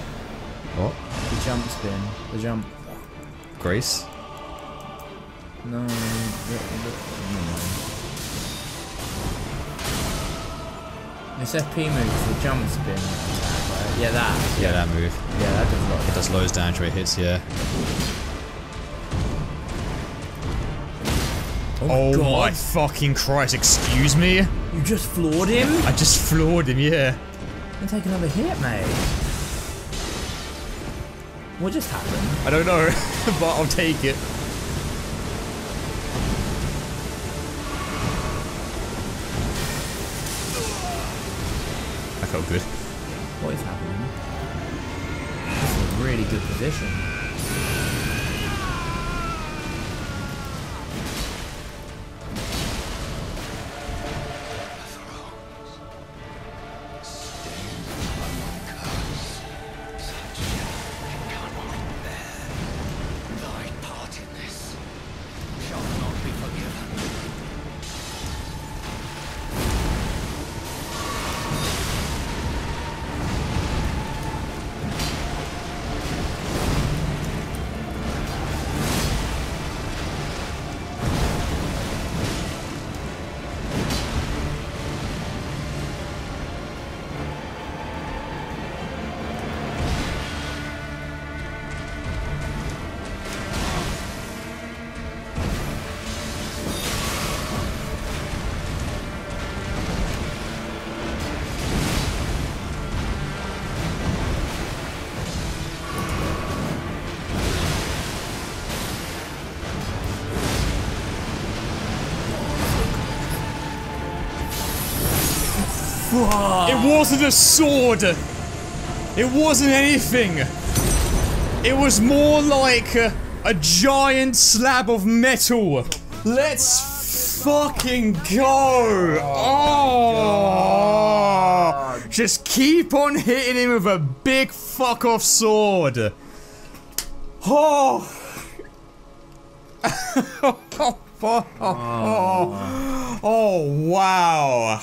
What? The jump spin. The jump. Grace? No. The, the, no. It's F P move, the jump spin. Right? Yeah, that. Yeah, that move. Yeah, that does a lot. It does lowest damage where it hits, yeah. Oh, oh my fucking Christ, excuse me? You just floored him? I just floored him, yeah. I'm gonna take another hit, mate. What just happened? I don't know, but I'll take it. I felt good. What is happening? This is a really good position. It wasn't a sword! It wasn't anything! It was more like a, a giant slab of metal! Let's fucking go! Oh! Just keep on hitting him with a big fuck off sword! Oh! Oh, oh, oh wow!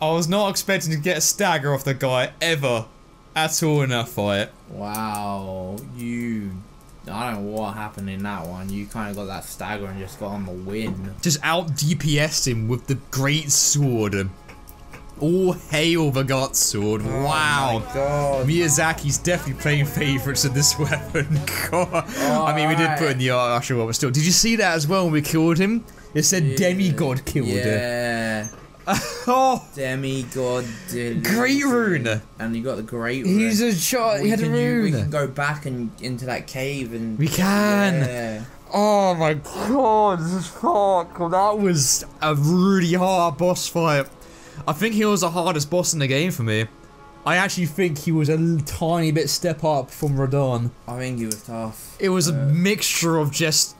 I was not expecting to get a stagger off the guy ever at all in that fight. Wow, you. I don't know what happened in that one. You kind of got that stagger and just got on the win. Just out D P S'd him with the great sword. All hail the God sword. Wow. Oh God. Miyazaki's definitely playing favourites in this weapon. God. Oh, I mean, we did put in the art actually, but still. Did you see that as well when we killed him? It said yeah. Demigod killed yeah. him. Yeah. Oh, demigod delivery. Great rune, and you got the great rune. He's a shot. He had a rune. We can go back and into that cave, and we can. Yeah. Oh my god, this is fuck. That was a really hard boss fight. I think he was the hardest boss in the game for me. I actually think he was a tiny bit step up from Radagon. I think he was tough. It was uh, a mixture of just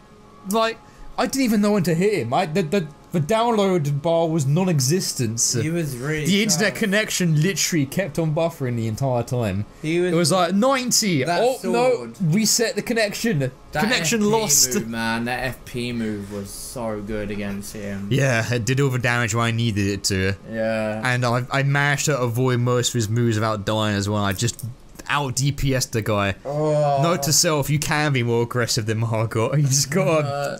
like I didn't even know when to hit him. I the the. The download bar was non-existent. He was really The internet tough. connection literally kept on buffering the entire time. He was, it was like ninety. Oh sword. no! Reset the connection. That connection F P lost. Move, man, that F P move was so good against him. Yeah, it did all the damage when I needed it to. Yeah. And I, I managed to avoid most of his moves without dying as well. I just out D P S'd the guy. Oh. Note to self, you can be more aggressive than Margit. You just gotta. Uh.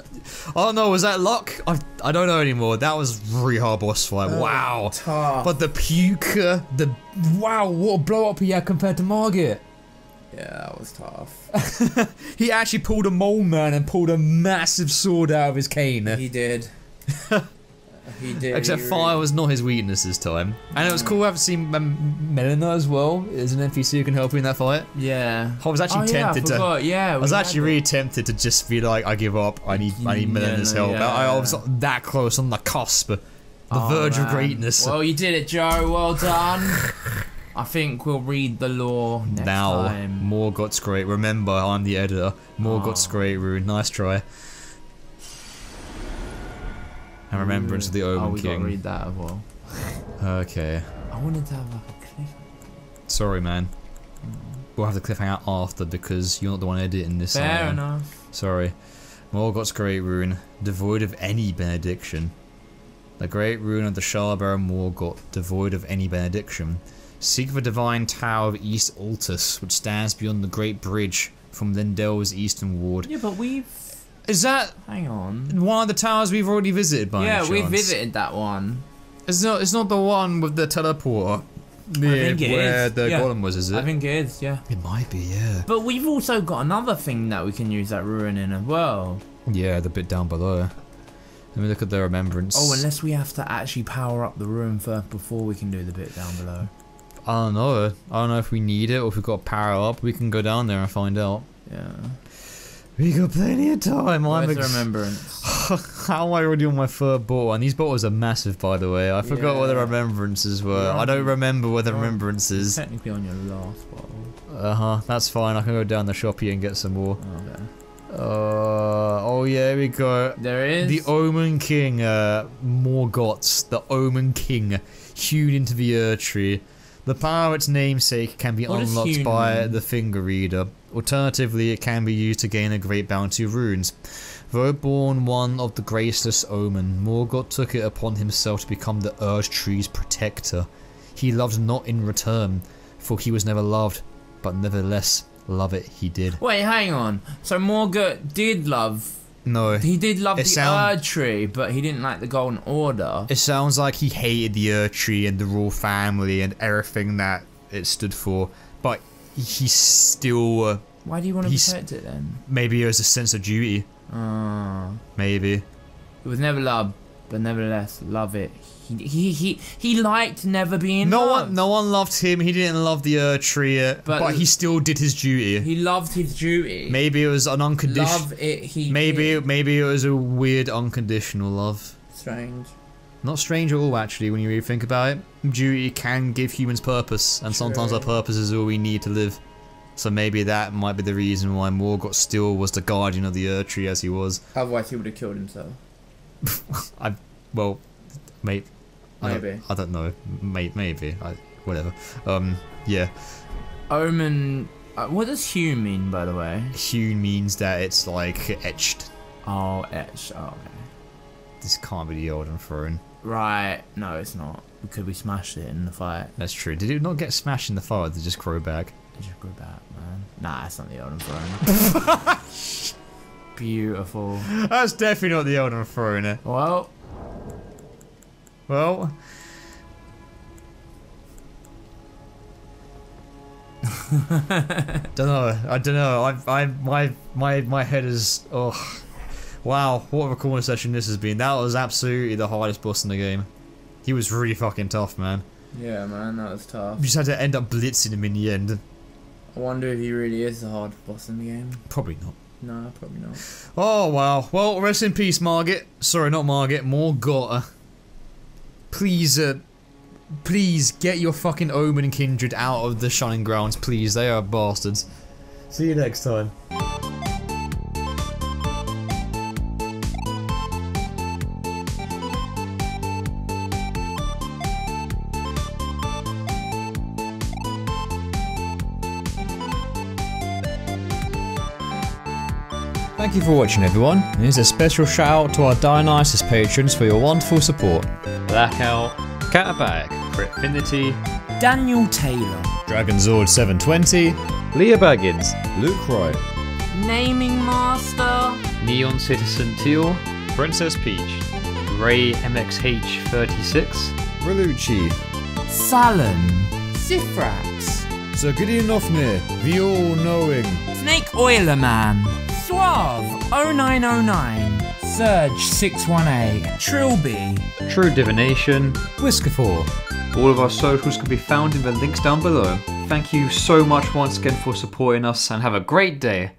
I don't know, was that luck? I, I don't know anymore. That was really hard boss fight. Oh, wow. Tough. But the puke, the. Wow, what a blow up he had compared to Margit. Yeah, that was tough. He actually pulled a mole man and pulled a massive sword out of his cane. He did. He did. Except he fire really... was not his weakness this time. And mm. it was cool to have seen um, Melina as well as an N P C who can help you in that fight. Yeah. I was actually oh, tempted yeah, I to. Yeah, I was actually really it. tempted to just be like, I give up. I need, I need Melina's yeah, help. Yeah. I, I was that close on the cusp, the oh, verge man. of greatness. Well, you did it, Joe. Well done. I think we'll read the lore next now, time. Now, Morgott's great. Remember, I'm the editor. Morgott's oh. great rune. Nice try. And Remembrance Ooh. of the Omen oh, we King. Gotta read that as well. Okay. I wanted to have like a cliffhanger. Sorry, man. We'll have the cliffhanger after because you're not the one editing this. Fair side, enough. Man. Sorry. Morgott's great rune, devoid of any benediction. The great rune of the Shardbearer Morgott, devoid of any benediction. Seek the Divine Tower of East Altus, which stands beyond the Great Bridge from Lindel's eastern ward. Yeah, but we've. Is that hang on one of the towers we've already visited by yeah, any chance? Yeah, we visited that one. It's not. It's not the one with the teleporter. Yeah, I think it where is. the yeah. golem was, is it? I think it is. Yeah. It might be. Yeah. But we've also got another thing that we can use that ruin in as well. Yeah, the bit down below. Let me look at the remembrance. Oh, unless we have to actually power up the ruin first before we can do the bit down below. I don't know. I don't know if we need it or if we've got to power up. We can go down there and find out. Yeah. We got plenty of time. Where's the remembrance? How am I already on my third bottle? And these bottles are massive, by the way. I forgot yeah. what the remembrances were. Yeah. I don't remember what the well, remembrance is. Technically on your last bottle. Uh huh. That's fine. I can go down the shoppy and get some more. Okay. Uh oh yeah, here we go. There is the Omen King. Uh, Morgott, the Omen King, hewn into the Erdtree. The power of its namesake can be what unlocked by the finger reader. Alternatively, it can be used to gain a great bounty of runes. Though born one of the graceless omen, Morgott took it upon himself to become the Erdtree's protector. He loved not in return, for he was never loved, but nevertheless, love it he did. Wait, hang on. So Morgott did love... No. He did love the Erdtree, but he didn't like the Golden Order. It sounds like he hated the Erdtree and the royal family and everything that it stood for, but he still... Uh, Why do you want to protect it then? Maybe it was a sense of duty. Uh, maybe. It was never love, but nevertheless, love it. He he he, he liked never being no loved. One, no one loved him, he didn't love the Erdtree, but, but he still did his duty. He loved his duty. Maybe it was an unconditional... Love it, he Maybe did. Maybe it was a weird unconditional love. Strange. Not strange at all, actually, when you really think about it. Duty can give humans purpose, and True. sometimes our purpose is all we need to live. So maybe that might be the reason why Morgott still was the guardian of the Erdtree as he was. Otherwise he would have killed himself. I... well... mate... Maybe. I don't, I don't know. Maybe. maybe. I, whatever. Um, yeah. Omen... Uh, what does hew mean, by the way? Hew means that it's, like, etched. Oh, etched. Oh, okay. This can't be the Elden Throne. Right. No, it's not. Because we smashed it in the fight. That's true. Did it not get smashed in the fight? Or did it just grow back? It just grow back, man. Nah, it's not the Elden Throne. Beautiful. That's definitely not the Elden Throne, eh? Well... Well, don't know. I don't know. I, I, my, my, my head is. Oh, wow! What a recording session this has been. That was absolutely the hardest boss in the game. He was really fucking tough, man. Yeah, man, that was tough. We just had to end up blitzing him in the end. I wonder if he really is the hardest boss in the game. Probably not. No, probably not. Oh wow. Well, rest in peace, Margit. Sorry, not Margit. Morgott. Please, uh, please get your fucking Omen and Kindred out of the Shining Grounds, please. They are bastards. See you next time. Thank you for watching, everyone. Here's a special shout out to our Dionysus patrons for your wonderful support. Blackout, Catabac, Critfinity, Daniel Taylor, Dragonzord seven twenty, Leah Baggins, Luke Roy, Naming Master, Neon Citizen Teal, Princess Peach, Ray M X H thirty-six, Relucci, Salon, Sifrax, Sir Gideon Ofnir, The All Knowing, Snake Oiler Man, Suave oh nine oh nine Surge six one eight, Trilby, True Divination, Whiskerfor. All of our socials can be found in the links down below. Thank you so much once again for supporting us and have a great day.